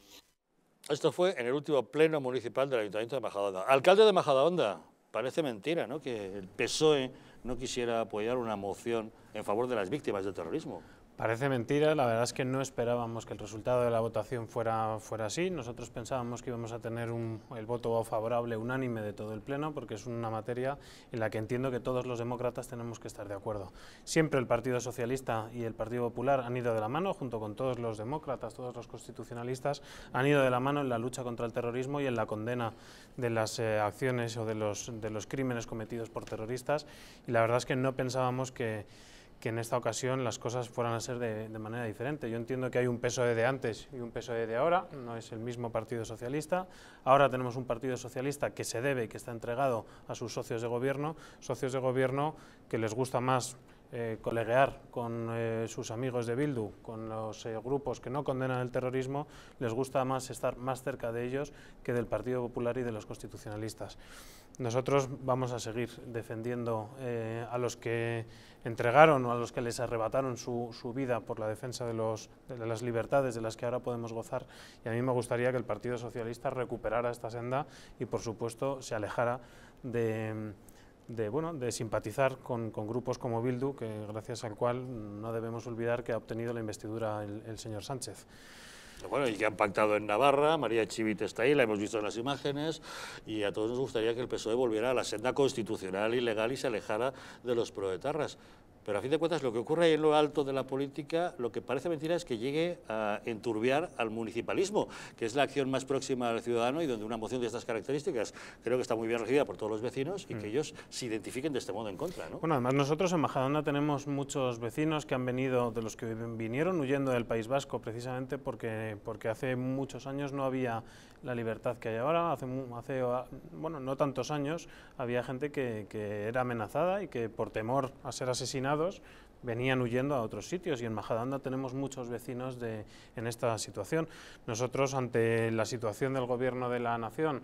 Esto fue en el último pleno municipal del Ayuntamiento de Majadahonda. Alcalde de Majadahonda, parece mentira, ¿no?, que el P S O E no quisiera apoyar una moción en favor de las víctimas del terrorismo. Parece mentira, la verdad es que no esperábamos que el resultado de la votación fuera, fuera así. Nosotros pensábamos que íbamos a tener un, el voto favorable unánime de todo el Pleno, porque es una materia en la que entiendo que todos los demócratas tenemos que estar de acuerdo. Siempre el Partido Socialista y el Partido Popular han ido de la mano, junto con todos los demócratas, todos los constitucionalistas, han ido de la mano en la lucha contra el terrorismo y en la condena de las eh, acciones o de los, de los crímenes cometidos por terroristas. Y la verdad es que no pensábamos que... que en esta ocasión las cosas fueran a ser de, de manera diferente. Yo entiendo que hay un P S O E de antes y un P S O E de ahora, no es el mismo Partido Socialista. Ahora tenemos un Partido Socialista que se debe y que está entregado a sus socios de gobierno, socios de gobierno que les gusta más Eh, coleguear con eh, sus amigos de Bildu, con los eh, grupos que no condenan el terrorismo, les gusta más estar más cerca de ellos que del Partido Popular y de los constitucionalistas. Nosotros vamos a seguir defendiendo eh, a los que entregaron o a los que les arrebataron su, su vida por la defensa de, los, de las libertades de las que ahora podemos gozar, y a mí me gustaría que el Partido Socialista recuperara esta senda y, por supuesto, se alejara de... De, bueno, de simpatizar con, con grupos como Bildu, que gracias al cual no debemos olvidar que ha obtenido la investidura el, el señor Sánchez. Bueno, y que han pactado en Navarra, María Chivite está ahí, la hemos visto en las imágenes, y a todos nos gustaría que el P S O E volviera a la senda constitucional y legal y se alejara de los proetarras. Pero a fin de cuentas lo que ocurre ahí en lo alto de la política, lo que parece mentira es que llegue a enturbiar al municipalismo, que es la acción más próxima al ciudadano y donde una moción de estas características creo que está muy bien recibida por todos los vecinos y mm. que ellos se identifiquen de este modo en contra, ¿no? Bueno, además nosotros en Majadahonda tenemos muchos vecinos que han venido, de los que vinieron huyendo del País Vasco precisamente porque, porque hace muchos años no había la libertad que hay ahora, hace, hace bueno, no tantos años había gente que, que era amenazada y que por temor a ser asesinada venían huyendo a otros sitios, y en Majadahonda tenemos muchos vecinos de, en esta situación. Nosotros, ante la situación del Gobierno de la Nación,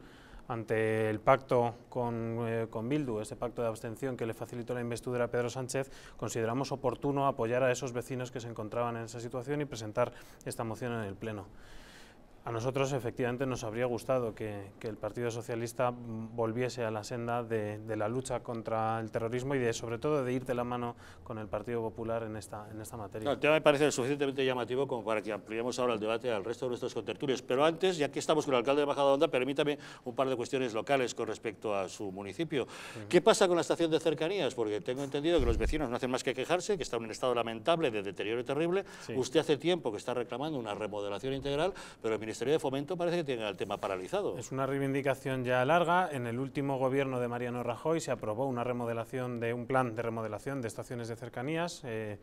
ante el pacto con, eh, con Bildu, ese pacto de abstención que le facilitó la investidura a Pedro Sánchez, consideramos oportuno apoyar a esos vecinos que se encontraban en esa situación y presentar esta moción en el Pleno. A nosotros efectivamente nos habría gustado que, que el Partido Socialista volviese a la senda de, de la lucha contra el terrorismo y de, sobre todo de ir de la mano con el Partido Popular en esta, en esta materia. Claro, el tema me parece suficientemente llamativo como para que ampliemos ahora el debate al resto de nuestros contertulios, pero antes, ya que estamos con el alcalde de Majadahonda, permítame un par de cuestiones locales con respecto a su municipio. Uh-huh. ¿Qué pasa con la estación de cercanías? Porque tengo entendido que los vecinos no hacen más que quejarse, que está en un estado lamentable de deterioro terrible. Sí. Usted hace tiempo que está reclamando una remodelación integral, pero el ministro El Ministerio de Fomento parece que tiene el tema paralizado. Es una reivindicación ya larga. En el último gobierno de Mariano Rajoy se aprobó una remodelación de un plan de remodelación de estaciones de cercanías, eh,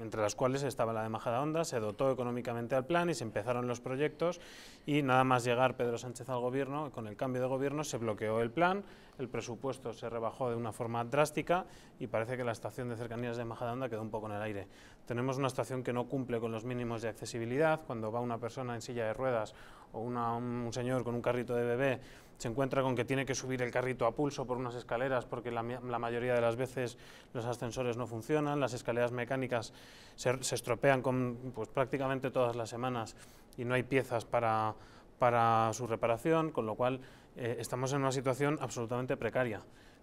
entre las cuales estaba la de Majadahonda. Se dotó económicamente al plan y se empezaron los proyectos, y nada más llegar Pedro Sánchez al gobierno, con el cambio de gobierno se bloqueó el plan, el presupuesto se rebajó de una forma drástica y parece que la estación de cercanías de Majadahonda quedó un poco en el aire. Tenemos una estación que no cumple con los mínimos de accesibilidad. Cuando va una persona en silla de ruedas o una, un señor con un carrito de bebé, se encuentra con que tiene que subir el carrito a pulso por unas escaleras porque la, la mayoría de las veces los ascensores no funcionan, las escaleras mecánicas se, se estropean con, pues, prácticamente todas las semanas y no hay piezas para, para su reparación, con lo cual eh, estamos en una situación absolutamente precaria.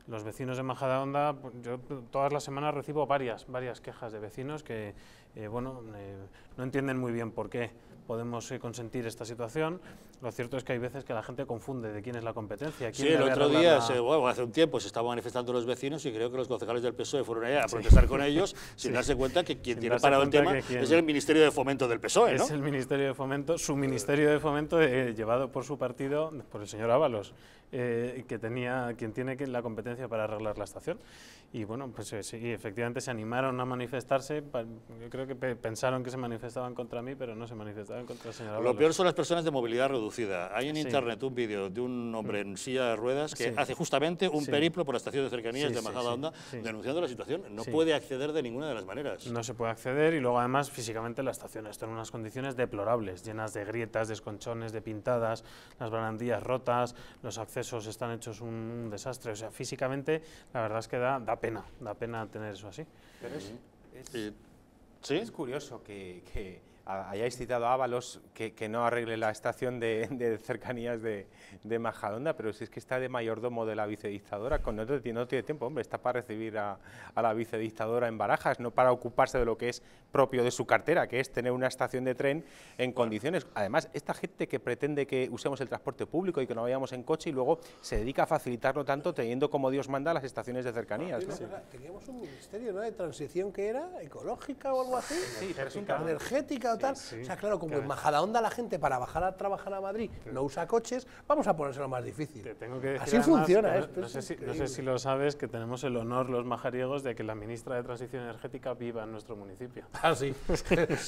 Los vecinos de Majadahonda, yo todas las semanas recibo varias, varias quejas de vecinos que eh, bueno, eh, no entienden muy bien por qué podemos eh, consentir esta situación. Lo cierto es que hay veces que la gente confunde de quién es la competencia. Quién sí, el otro día, la... se, bueno, hace un tiempo, se estaban manifestando los vecinos y creo que los concejales del P S O E fueron allá a protestar sí. con ellos sin sí. darse cuenta que quien sin tiene parado el tema quien... es el Ministerio de Fomento del P S O E, ¿no? Es el Ministerio de Fomento, su Ministerio de Fomento eh, llevado por su partido, por el señor Ábalos, eh, que tenía, quien tiene la competencia para arreglar la estación. Y bueno, pues sí, efectivamente se animaron a manifestarse. Yo creo que pe pensaron que se manifestaban contra mí, pero no se manifestaban contra el señor Ábalos. Lo peor son las personas de movilidad reducida. Hay en sí. internet un vídeo de un hombre en silla de ruedas que sí. hace justamente un sí. periplo por la estación de cercanías sí, de Majadahonda sí, sí, sí. denunciando la situación. No sí. puede acceder de ninguna de las maneras. No se puede acceder, y luego además físicamente la estación está en unas condiciones deplorables, llenas de grietas, de esconchones, de pintadas, las barandillas rotas, los accesos están hechos un desastre. O sea, físicamente la verdad es que da, da pena, da pena tener eso así. Pero es, es, ¿sí? es curioso que, que hayáis citado a Ábalos que, que no arregle la estación de, de cercanías de, de Majadahonda, pero si es que está de mayordomo de la vicedictadora, con no, no tiene tiempo, hombre, está para recibir a, a la vicedictadora en Barajas, no para ocuparse de lo que es propio de su cartera, que es tener una estación de tren en condiciones. Además, esta gente que pretende que usemos el transporte público y que no vayamos en coche y luego se dedica a facilitarlo tanto teniendo como Dios manda las estaciones de cercanías, ¿no? Sí. Teníamos un ministerio, ¿no?, de transición que era ecológica o algo así, sí, energética, energética o tal. Sí, sí. O sea, claro, como claro. En Majadahonda la gente para bajar a trabajar a Madrid sí. no usa coches, vamos a ponérselo más difícil. Te tengo que decir, así además, funciona. No, esto no, sé si, no sé si lo sabes, que tenemos el honor los majariegos de que la ministra de Transición Energética viva en nuestro municipio. Ah, sí.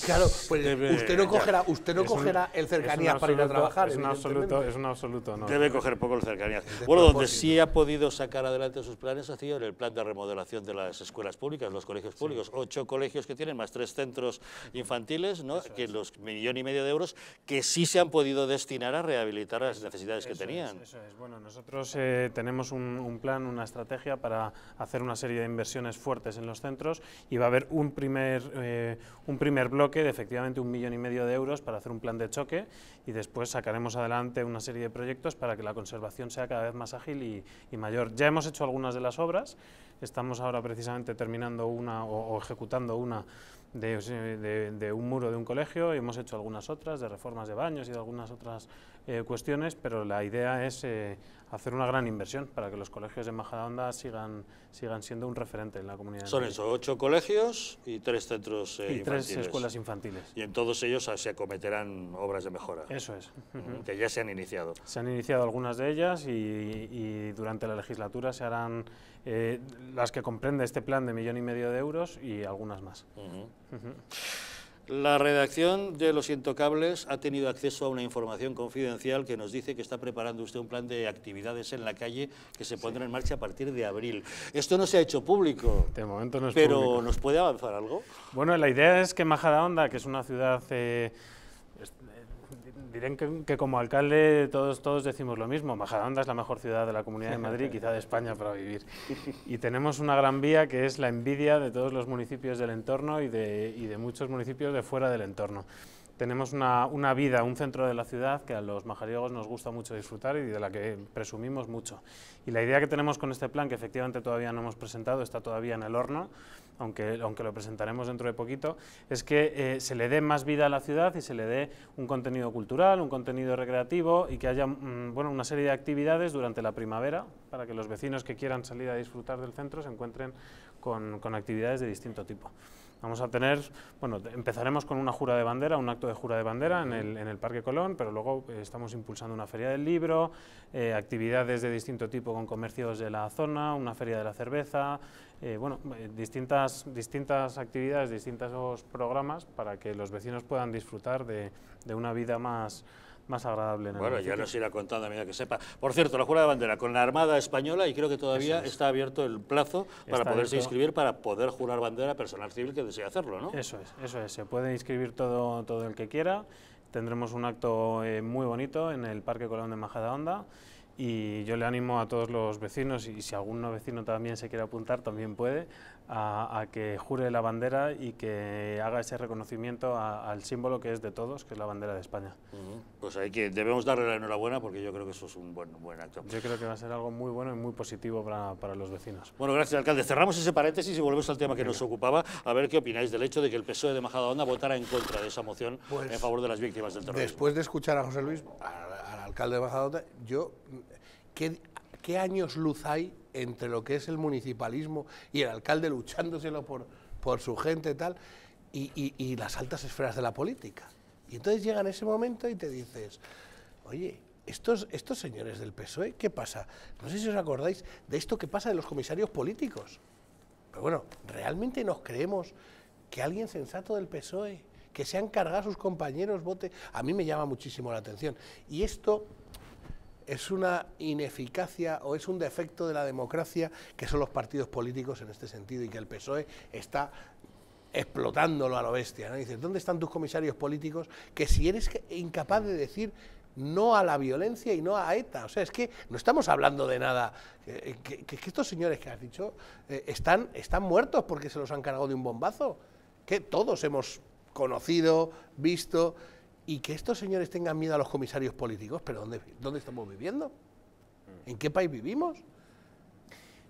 Claro, pues debe, usted no cogerá, usted no cogerá un, el cercanías absoluto, para ir a trabajar. Es un absoluto, es un absoluto no. Debe coger poco el cercanías. De bueno, propósito. Donde sí ha podido sacar adelante sus planes ha sido en el plan de remodelación de las escuelas públicas, los colegios públicos. Sí. Ocho colegios que tienen, más tres centros infantiles, ¿no? Que es. Los millón y medio de euros que sí se han podido destinar a rehabilitar las necesidades eso que tenían. Es, eso es. Bueno, nosotros eh, tenemos un, un plan, una estrategia para hacer una serie de inversiones fuertes en los centros y va a haber un primer, eh, un primer bloque de efectivamente un millón y medio de euros para hacer un plan de choque y después sacaremos adelante una serie de proyectos para que la conservación sea cada vez más ágil y, y mayor. Ya hemos hecho algunas de las obras, estamos ahora precisamente terminando una o, o ejecutando una de, de, de un muro de un colegio, y hemos hecho algunas otras, de reformas de baños y de algunas otras eh, cuestiones, pero la idea es eh, hacer una gran inversión para que los colegios de Majadahonda sigan, sigan siendo un referente en la comunidad. Son eso, ocho colegios y tres centros eh, y infantiles. Y tres escuelas infantiles. Y en todos ellos se acometerán obras de mejora. Eso es. Uh-huh. Que ya se han iniciado. Se han iniciado algunas de ellas y, y durante la legislatura se harán eh, las que comprende este plan de millón y medio de euros y algunas más. Uh-huh. Uh-huh. La redacción de Los Intocables ha tenido acceso a una información confidencial que nos dice que está preparando usted un plan de actividades en la calle que se pondrá sí. en marcha a partir de abril. Esto no se ha hecho público. De momento no es pero público. ¿Pero nos puede avanzar algo? Bueno, la idea es que Majadahonda, que es una ciudad... Eh, es, diré que, que como alcalde todos, todos decimos lo mismo, Majadahonda es la mejor ciudad de la Comunidad de Madrid, quizá de España para vivir. Y tenemos una gran vía que es la envidia de todos los municipios del entorno y de, y de muchos municipios de fuera del entorno. Tenemos una, una vida, un centro de la ciudad que a los majariegos nos gusta mucho disfrutar y de la que presumimos mucho. Y la idea que tenemos con este plan, que efectivamente todavía no hemos presentado, está todavía en el horno, aunque, aunque lo presentaremos dentro de poquito, es que eh, se le dé más vida a la ciudad y se le dé un contenido cultural, un contenido recreativo y que haya mm, bueno, una serie de actividades durante la primavera para que los vecinos que quieran salir a disfrutar del centro se encuentren con, con actividades de distinto tipo. Vamos a tener, bueno, empezaremos con una jura de bandera, un acto de jura de bandera en el, en el Parque Colón, pero luego eh, estamos impulsando una feria del libro, eh, actividades de distinto tipo con comercios de la zona, una feria de la cerveza, eh, bueno, eh, distintas, distintas actividades, distintos programas para que los vecinos puedan disfrutar de, de una vida más... más agradable. En el bueno, municipio. Ya nos irá contando a medida que sepa. Por cierto, la jura de bandera con la Armada Española y creo que todavía es. Está abierto el plazo para está poderse abierto. Inscribir para poder jurar bandera personal civil que desee hacerlo, ¿no? Eso es, eso es. Se puede inscribir todo, todo el que quiera. Tendremos un acto eh, muy bonito en el Parque Colón de Majadahonda. Y yo le animo a todos los vecinos, y si algún no vecino también se quiere apuntar, también puede, a, a que jure la bandera y que haga ese reconocimiento a, al símbolo que es de todos, que es la bandera de España. Uh-huh. Pues hay que, debemos darle la enhorabuena porque yo creo que eso es un buen, buen acto. Yo creo que va a ser algo muy bueno y muy positivo para, para los vecinos. Bueno, gracias, alcalde. Cerramos ese paréntesis y volvemos al tema que Venga. Nos ocupaba, a ver qué opináis del hecho de que el P S O E de Majadahonda votara en contra de esa moción pues, en favor de las víctimas del terrorismo. Después de escuchar a José Luis, a, al alcalde de Majadahonda, yo... ¿Qué, ¿Qué años luz hay entre lo que es el municipalismo y el alcalde luchándoselo por, por su gente tal, y, y, y las altas esferas de la política? Y entonces llega en ese momento y te dices, oye, estos, estos señores del P S O E, ¿qué pasa? No sé si os acordáis de esto que pasa de los comisarios políticos. Pero bueno, ¿realmente nos creemos que alguien sensato del P S O E, que se han cargado a sus compañeros, vote? A mí me llama muchísimo la atención. Y esto... es una ineficacia o es un defecto de la democracia que son los partidos políticos en este sentido y que el P S O E está explotándolo a lo bestia, ¿no? Dices, ¿dónde están tus comisarios políticos? Que si eres incapaz de decir no a la violencia y no a ETA, o sea, es que no estamos hablando de nada, que, que, que estos señores que has dicho eh, están, están muertos porque se los han cargado de un bombazo, que todos hemos... conocido, visto, y que estos señores tengan miedo a los comisarios políticos. Pero ¿dónde, dónde estamos viviendo? ¿En qué país vivimos?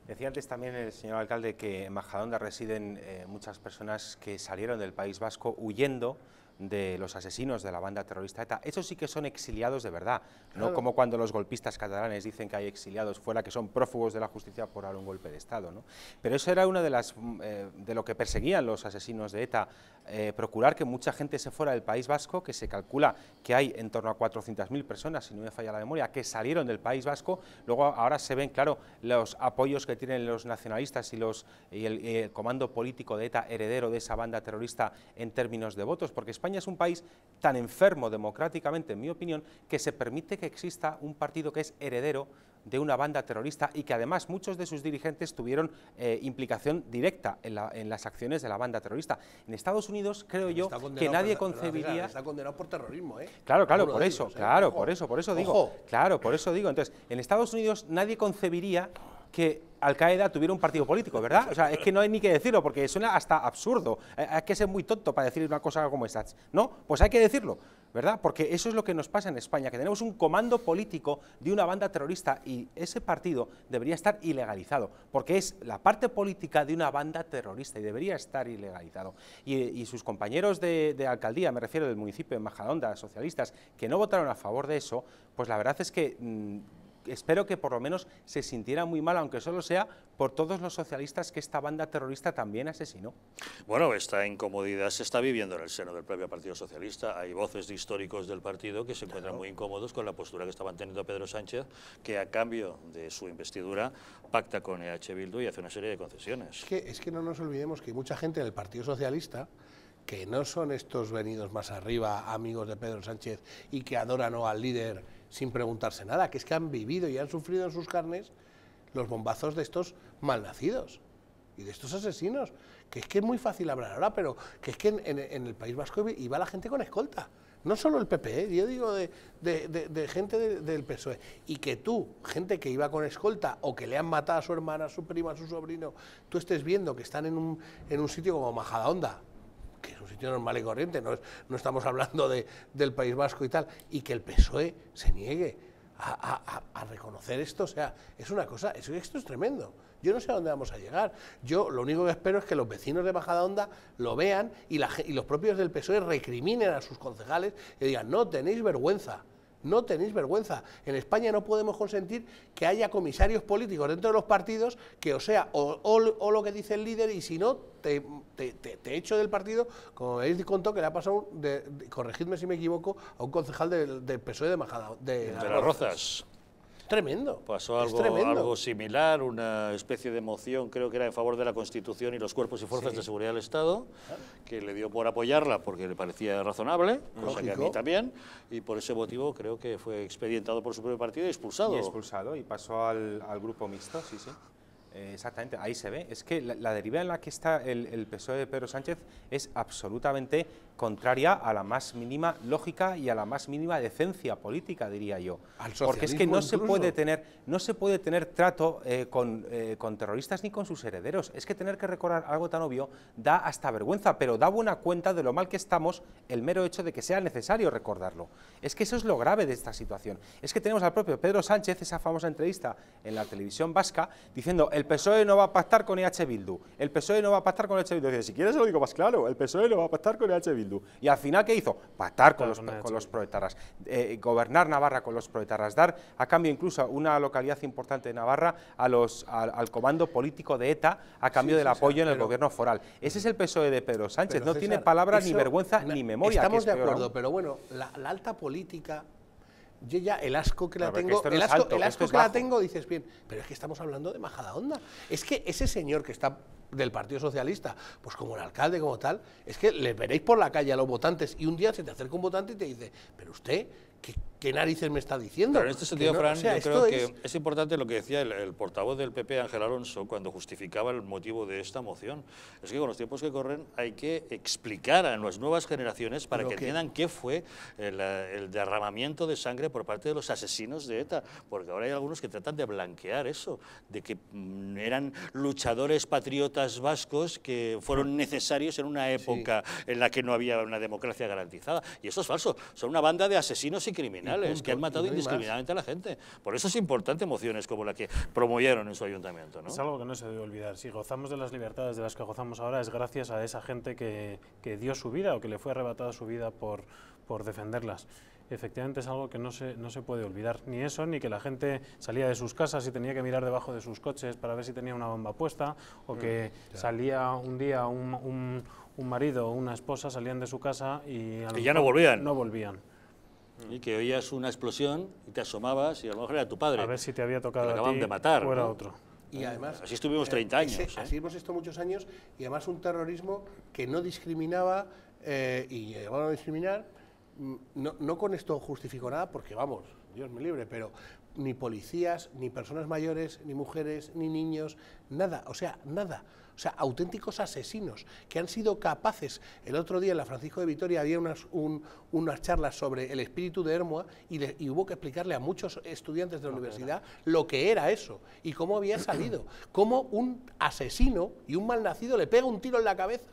Decía antes también el señor alcalde que en Majadahonda residen eh, muchas personas que salieron del País Vasco huyendo de los asesinos de la banda terrorista ETA. Esos sí que son exiliados de verdad, claro. No como cuando los golpistas catalanes dicen que hay exiliados fuera que son prófugos de la justicia por dar un golpe de Estado, ¿no? Pero eso era una de las eh, de lo que perseguían los asesinos de ETA, eh, procurar que mucha gente se fuera del País Vasco, que se calcula que hay en torno a cuatrocientas mil personas, si no me falla la memoria, que salieron del País Vasco. Luego ahora se ven, claro, los apoyos que tienen los nacionalistas y, los, y el, y el comando político de ETA, heredero de esa banda terrorista en términos de votos, porque España es un país tan enfermo democráticamente, en mi opinión, que se permite que exista un partido que es heredero de una banda terrorista y que además muchos de sus dirigentes tuvieron eh, implicación directa en, la, en las acciones de la banda terrorista. En Estados Unidos creo yo que nadie por, concebiría... Mira, está condenado por terrorismo, ¿eh? Claro, claro, por eso, ellos, ¿eh? claro, Ojo. por eso, por eso digo. Ojo. Claro, por eso digo. Entonces, en Estados Unidos nadie concebiría que Al-Qaeda tuviera un partido político, ¿verdad? O sea, es que no hay ni que decirlo, porque suena hasta absurdo. Hay que ser muy tonto para decir una cosa como esa, ¿no? Pues hay que decirlo, ¿verdad? Porque eso es lo que nos pasa en España, que tenemos un comando político de una banda terrorista y ese partido debería estar ilegalizado, porque es la parte política de una banda terrorista y debería estar ilegalizado. Y, y sus compañeros de, de alcaldía, me refiero del municipio de Majadahonda, socialistas, que no votaron a favor de eso, pues la verdad es que... Mmm, espero que por lo menos se sintiera muy mal, aunque solo sea por todos los socialistas que esta banda terrorista también asesinó. Bueno, esta incomodidad se está viviendo en el seno del propio Partido Socialista. Hay voces de históricos del partido que se encuentran muy incómodos con la postura que está manteniendo Pedro Sánchez, que a cambio de su investidura pacta con E H Bildu y hace una serie de concesiones. Es que, es que no nos olvidemos que hay mucha gente del Partido Socialista que no son estos venidos más arriba, amigos de Pedro Sánchez, y que adoran o al líder sin preguntarse nada, que es que han vivido y han sufrido en sus carnes los bombazos de estos malnacidos y de estos asesinos, que es que es muy fácil hablar ahora, pero que es que en, en, en el País Vasco iba la gente con escolta, no solo el P P, ¿eh? Yo digo de, de, de, de gente de, del P S O E, y que tú, gente que iba con escolta o que le han matado a su hermana, a su prima, a su sobrino, tú estés viendo que están en un, en un sitio como Majadahonda, que es un sitio normal y corriente, no, es, no estamos hablando de, del País Vasco y tal, y que el P S O E se niegue a, a, a reconocer esto, o sea, es una cosa, esto es tremendo. Yo no sé a dónde vamos a llegar. Yo lo único que espero es que los vecinos de Majadahonda lo vean y, la, y los propios del P S O E recriminen a sus concejales y digan, no tenéis vergüenza. No tenéis vergüenza. En España no podemos consentir que haya comisarios políticos dentro de los partidos que, o sea, o, o, o lo que dice el líder y si no, te, te, te, te echo del partido, como me habéis contado que le ha pasado, de, de, corregidme si me equivoco, a un concejal del de P S O E de Majadahonda. De, de las Rozas. Tremendo. Pasó algo, tremendo. algo similar, una especie de moción, creo que era en favor de la Constitución y los cuerpos y fuerzas sí. de seguridad del Estado, que le dio por apoyarla porque le parecía razonable, cosa que a mí también, y por ese motivo creo que fue expedientado por su propio partido y expulsado. Y expulsado, y pasó al, al grupo mixto, sí, sí. Exactamente, ahí se ve. Es que la, la deriva en la que está el, el P S O E de Pedro Sánchez es absolutamente contraria a la más mínima lógica y a la más mínima decencia política, diría yo. Porque es que no se puede tener, no se puede tener trato eh, con, eh, con terroristas ni con sus herederos. Es que tener que recordar algo tan obvio da hasta vergüenza, pero da buena cuenta de lo mal que estamos el mero hecho de que sea necesario recordarlo. Es que eso es lo grave de esta situación. Es que tenemos al propio Pedro Sánchez, esa famosa entrevista en la televisión vasca, diciendo... el P S O E no va a pactar con E H Bildu, el P S O E no va a pactar con E H Bildu. Dice, si quieres lo digo más claro, el P S O E no va a pactar con E H Bildu. Y al final, ¿qué hizo? Pactar con, claro, los, con los proetarras, eh, gobernar Navarra con los proetarras, dar a cambio incluso una localidad importante de Navarra a los, a, al comando político de ETA a cambio sí, del sí, apoyo César, en el pero, gobierno foral. Ese es el P S O E de Pedro Sánchez, no César, tiene palabras ni vergüenza ni memoria. Estamos que es de acuerdo, peor. pero bueno, la, la alta política... Yo ya el asco que la claro, tengo, que el asco, alto, el asco que, que la tengo, dices bien, pero es que estamos hablando de Majadahonda. Es que ese señor que está del Partido Socialista, pues como el alcalde, como tal, es que les veréis por la calle a los votantes y un día se te acerca un votante y te dice, pero usted, ¿Qué, qué narices me está diciendo? Pero en este sentido, no, Fran, o sea, yo creo que es... es importante lo que decía el, el portavoz del P P, Ángel Alonso, cuando justificaba el motivo de esta moción. Es que con los tiempos que corren hay que explicar a las nuevas generaciones para que, que entiendan qué fue el, el derramamiento de sangre por parte de los asesinos de ETA, porque ahora hay algunos que tratan de blanquear eso, de que eran luchadores patriotas vascos que fueron necesarios en una época sí. en la que no había una democracia garantizada. Y eso es falso, son una banda de asesinos y criminales, punto, que han matado no indiscriminadamente más. a la gente. Por eso es importante mociones como la que promovieron en su ayuntamiento, ¿no? Es algo que no se debe olvidar. Si gozamos de las libertades de las que gozamos ahora es gracias a esa gente que, que dio su vida o que le fue arrebatada su vida por, por defenderlas. Efectivamente es algo que no se, no se puede olvidar, ni eso, ni que la gente salía de sus casas y tenía que mirar debajo de sus coches para ver si tenía una bomba puesta, o que mm, salía un día un, un, un marido o una esposa, salían de su casa y... Y ya no volvían. No volvían. Y que oías una explosión y te asomabas y a lo mejor era tu padre. A ver si te había tocado a ti, acaban de matar, o era otro. Y además, así estuvimos treinta años. Ese, ¿eh? Así hemos estado muchos años y además un terrorismo que no discriminaba eh, y llegaban a discriminar. No, no con esto justifico nada porque vamos, Dios me libre, pero ni policías, ni personas mayores, ni mujeres, ni niños, nada, o sea, nada. O sea, auténticos asesinos que han sido capaces. El otro día en la Francisco de Vitoria había unas, un, unas charlas sobre el espíritu de Hermoa y, le, y hubo que explicarle a muchos estudiantes de la no universidad era. lo que era eso y cómo había salido. Cómo un asesino y un malnacido le pega un tiro en la cabeza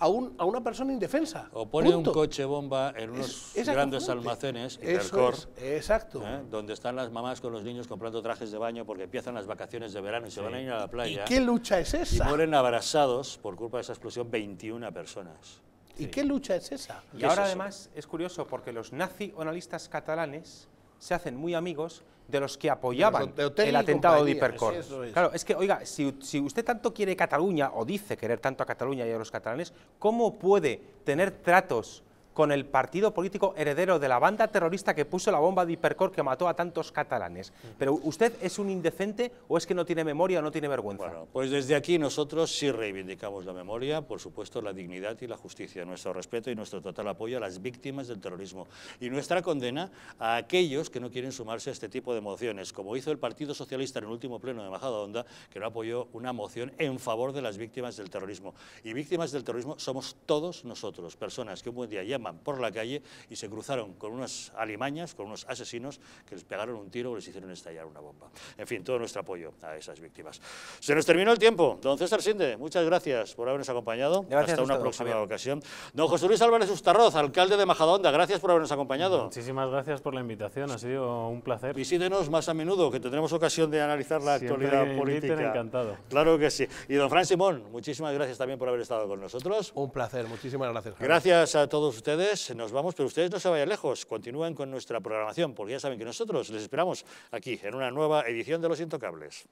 A, un, a una persona indefensa. O pone punto. un coche bomba en unos es, grandes almacenes, Intercor, exacto, ¿eh? donde están las mamás con los niños comprando trajes de baño porque empiezan las vacaciones de verano y sí. se van a ir a la playa. ¿Y qué lucha es esa? Y mueren abrazados por culpa de esa explosión veintiuna personas. ¿Y sí. qué lucha es esa? Y ahora es además es curioso porque los nacionalistas catalanes se hacen muy amigos de los que apoyaban de los, de el atentado compañía, de Hipercor. Es, es. Claro, es que, oiga, si, si usted tanto quiere Cataluña, o dice querer tanto a Cataluña y a los catalanes, ¿cómo puede tener tratos con el partido político heredero de la banda terrorista que puso la bomba de Hipercor que mató a tantos catalanes? ¿Pero usted es un indecente o es que no tiene memoria o no tiene vergüenza? Bueno, pues desde aquí nosotros sí reivindicamos la memoria, por supuesto la dignidad y la justicia, nuestro respeto y nuestro total apoyo a las víctimas del terrorismo y nuestra condena a aquellos que no quieren sumarse a este tipo de mociones, como hizo el Partido Socialista en el último pleno de Majadahonda, que no apoyó una moción en favor de las víctimas del terrorismo. Y víctimas del terrorismo somos todos nosotros, personas que un buen día llaman por la calle y se cruzaron con unas alimañas, con unos asesinos que les pegaron un tiro o les hicieron estallar una bomba. En fin, todo nuestro apoyo a esas víctimas. Se nos terminó el tiempo. Don César Sinde, muchas gracias por habernos acompañado. Gracias Hasta una todos, próxima Javier. ocasión. Don José Luis Álvarez Ustarroz, alcalde de Majadahonda, gracias por habernos acompañado. Muchísimas gracias por la invitación, ha sido un placer. Visítenos más a menudo, que tendremos ocasión de analizar la Siempre actualidad política. Encantado. Claro que sí. Y don Fran Simón, muchísimas gracias también por haber estado con nosotros. Un placer, muchísimas gracias. Javier. Gracias a todos ustedes. Nos vamos, pero ustedes no se vayan lejos, continúen con nuestra programación, porque ya saben que nosotros les esperamos aquí en una nueva edición de Los Intocables.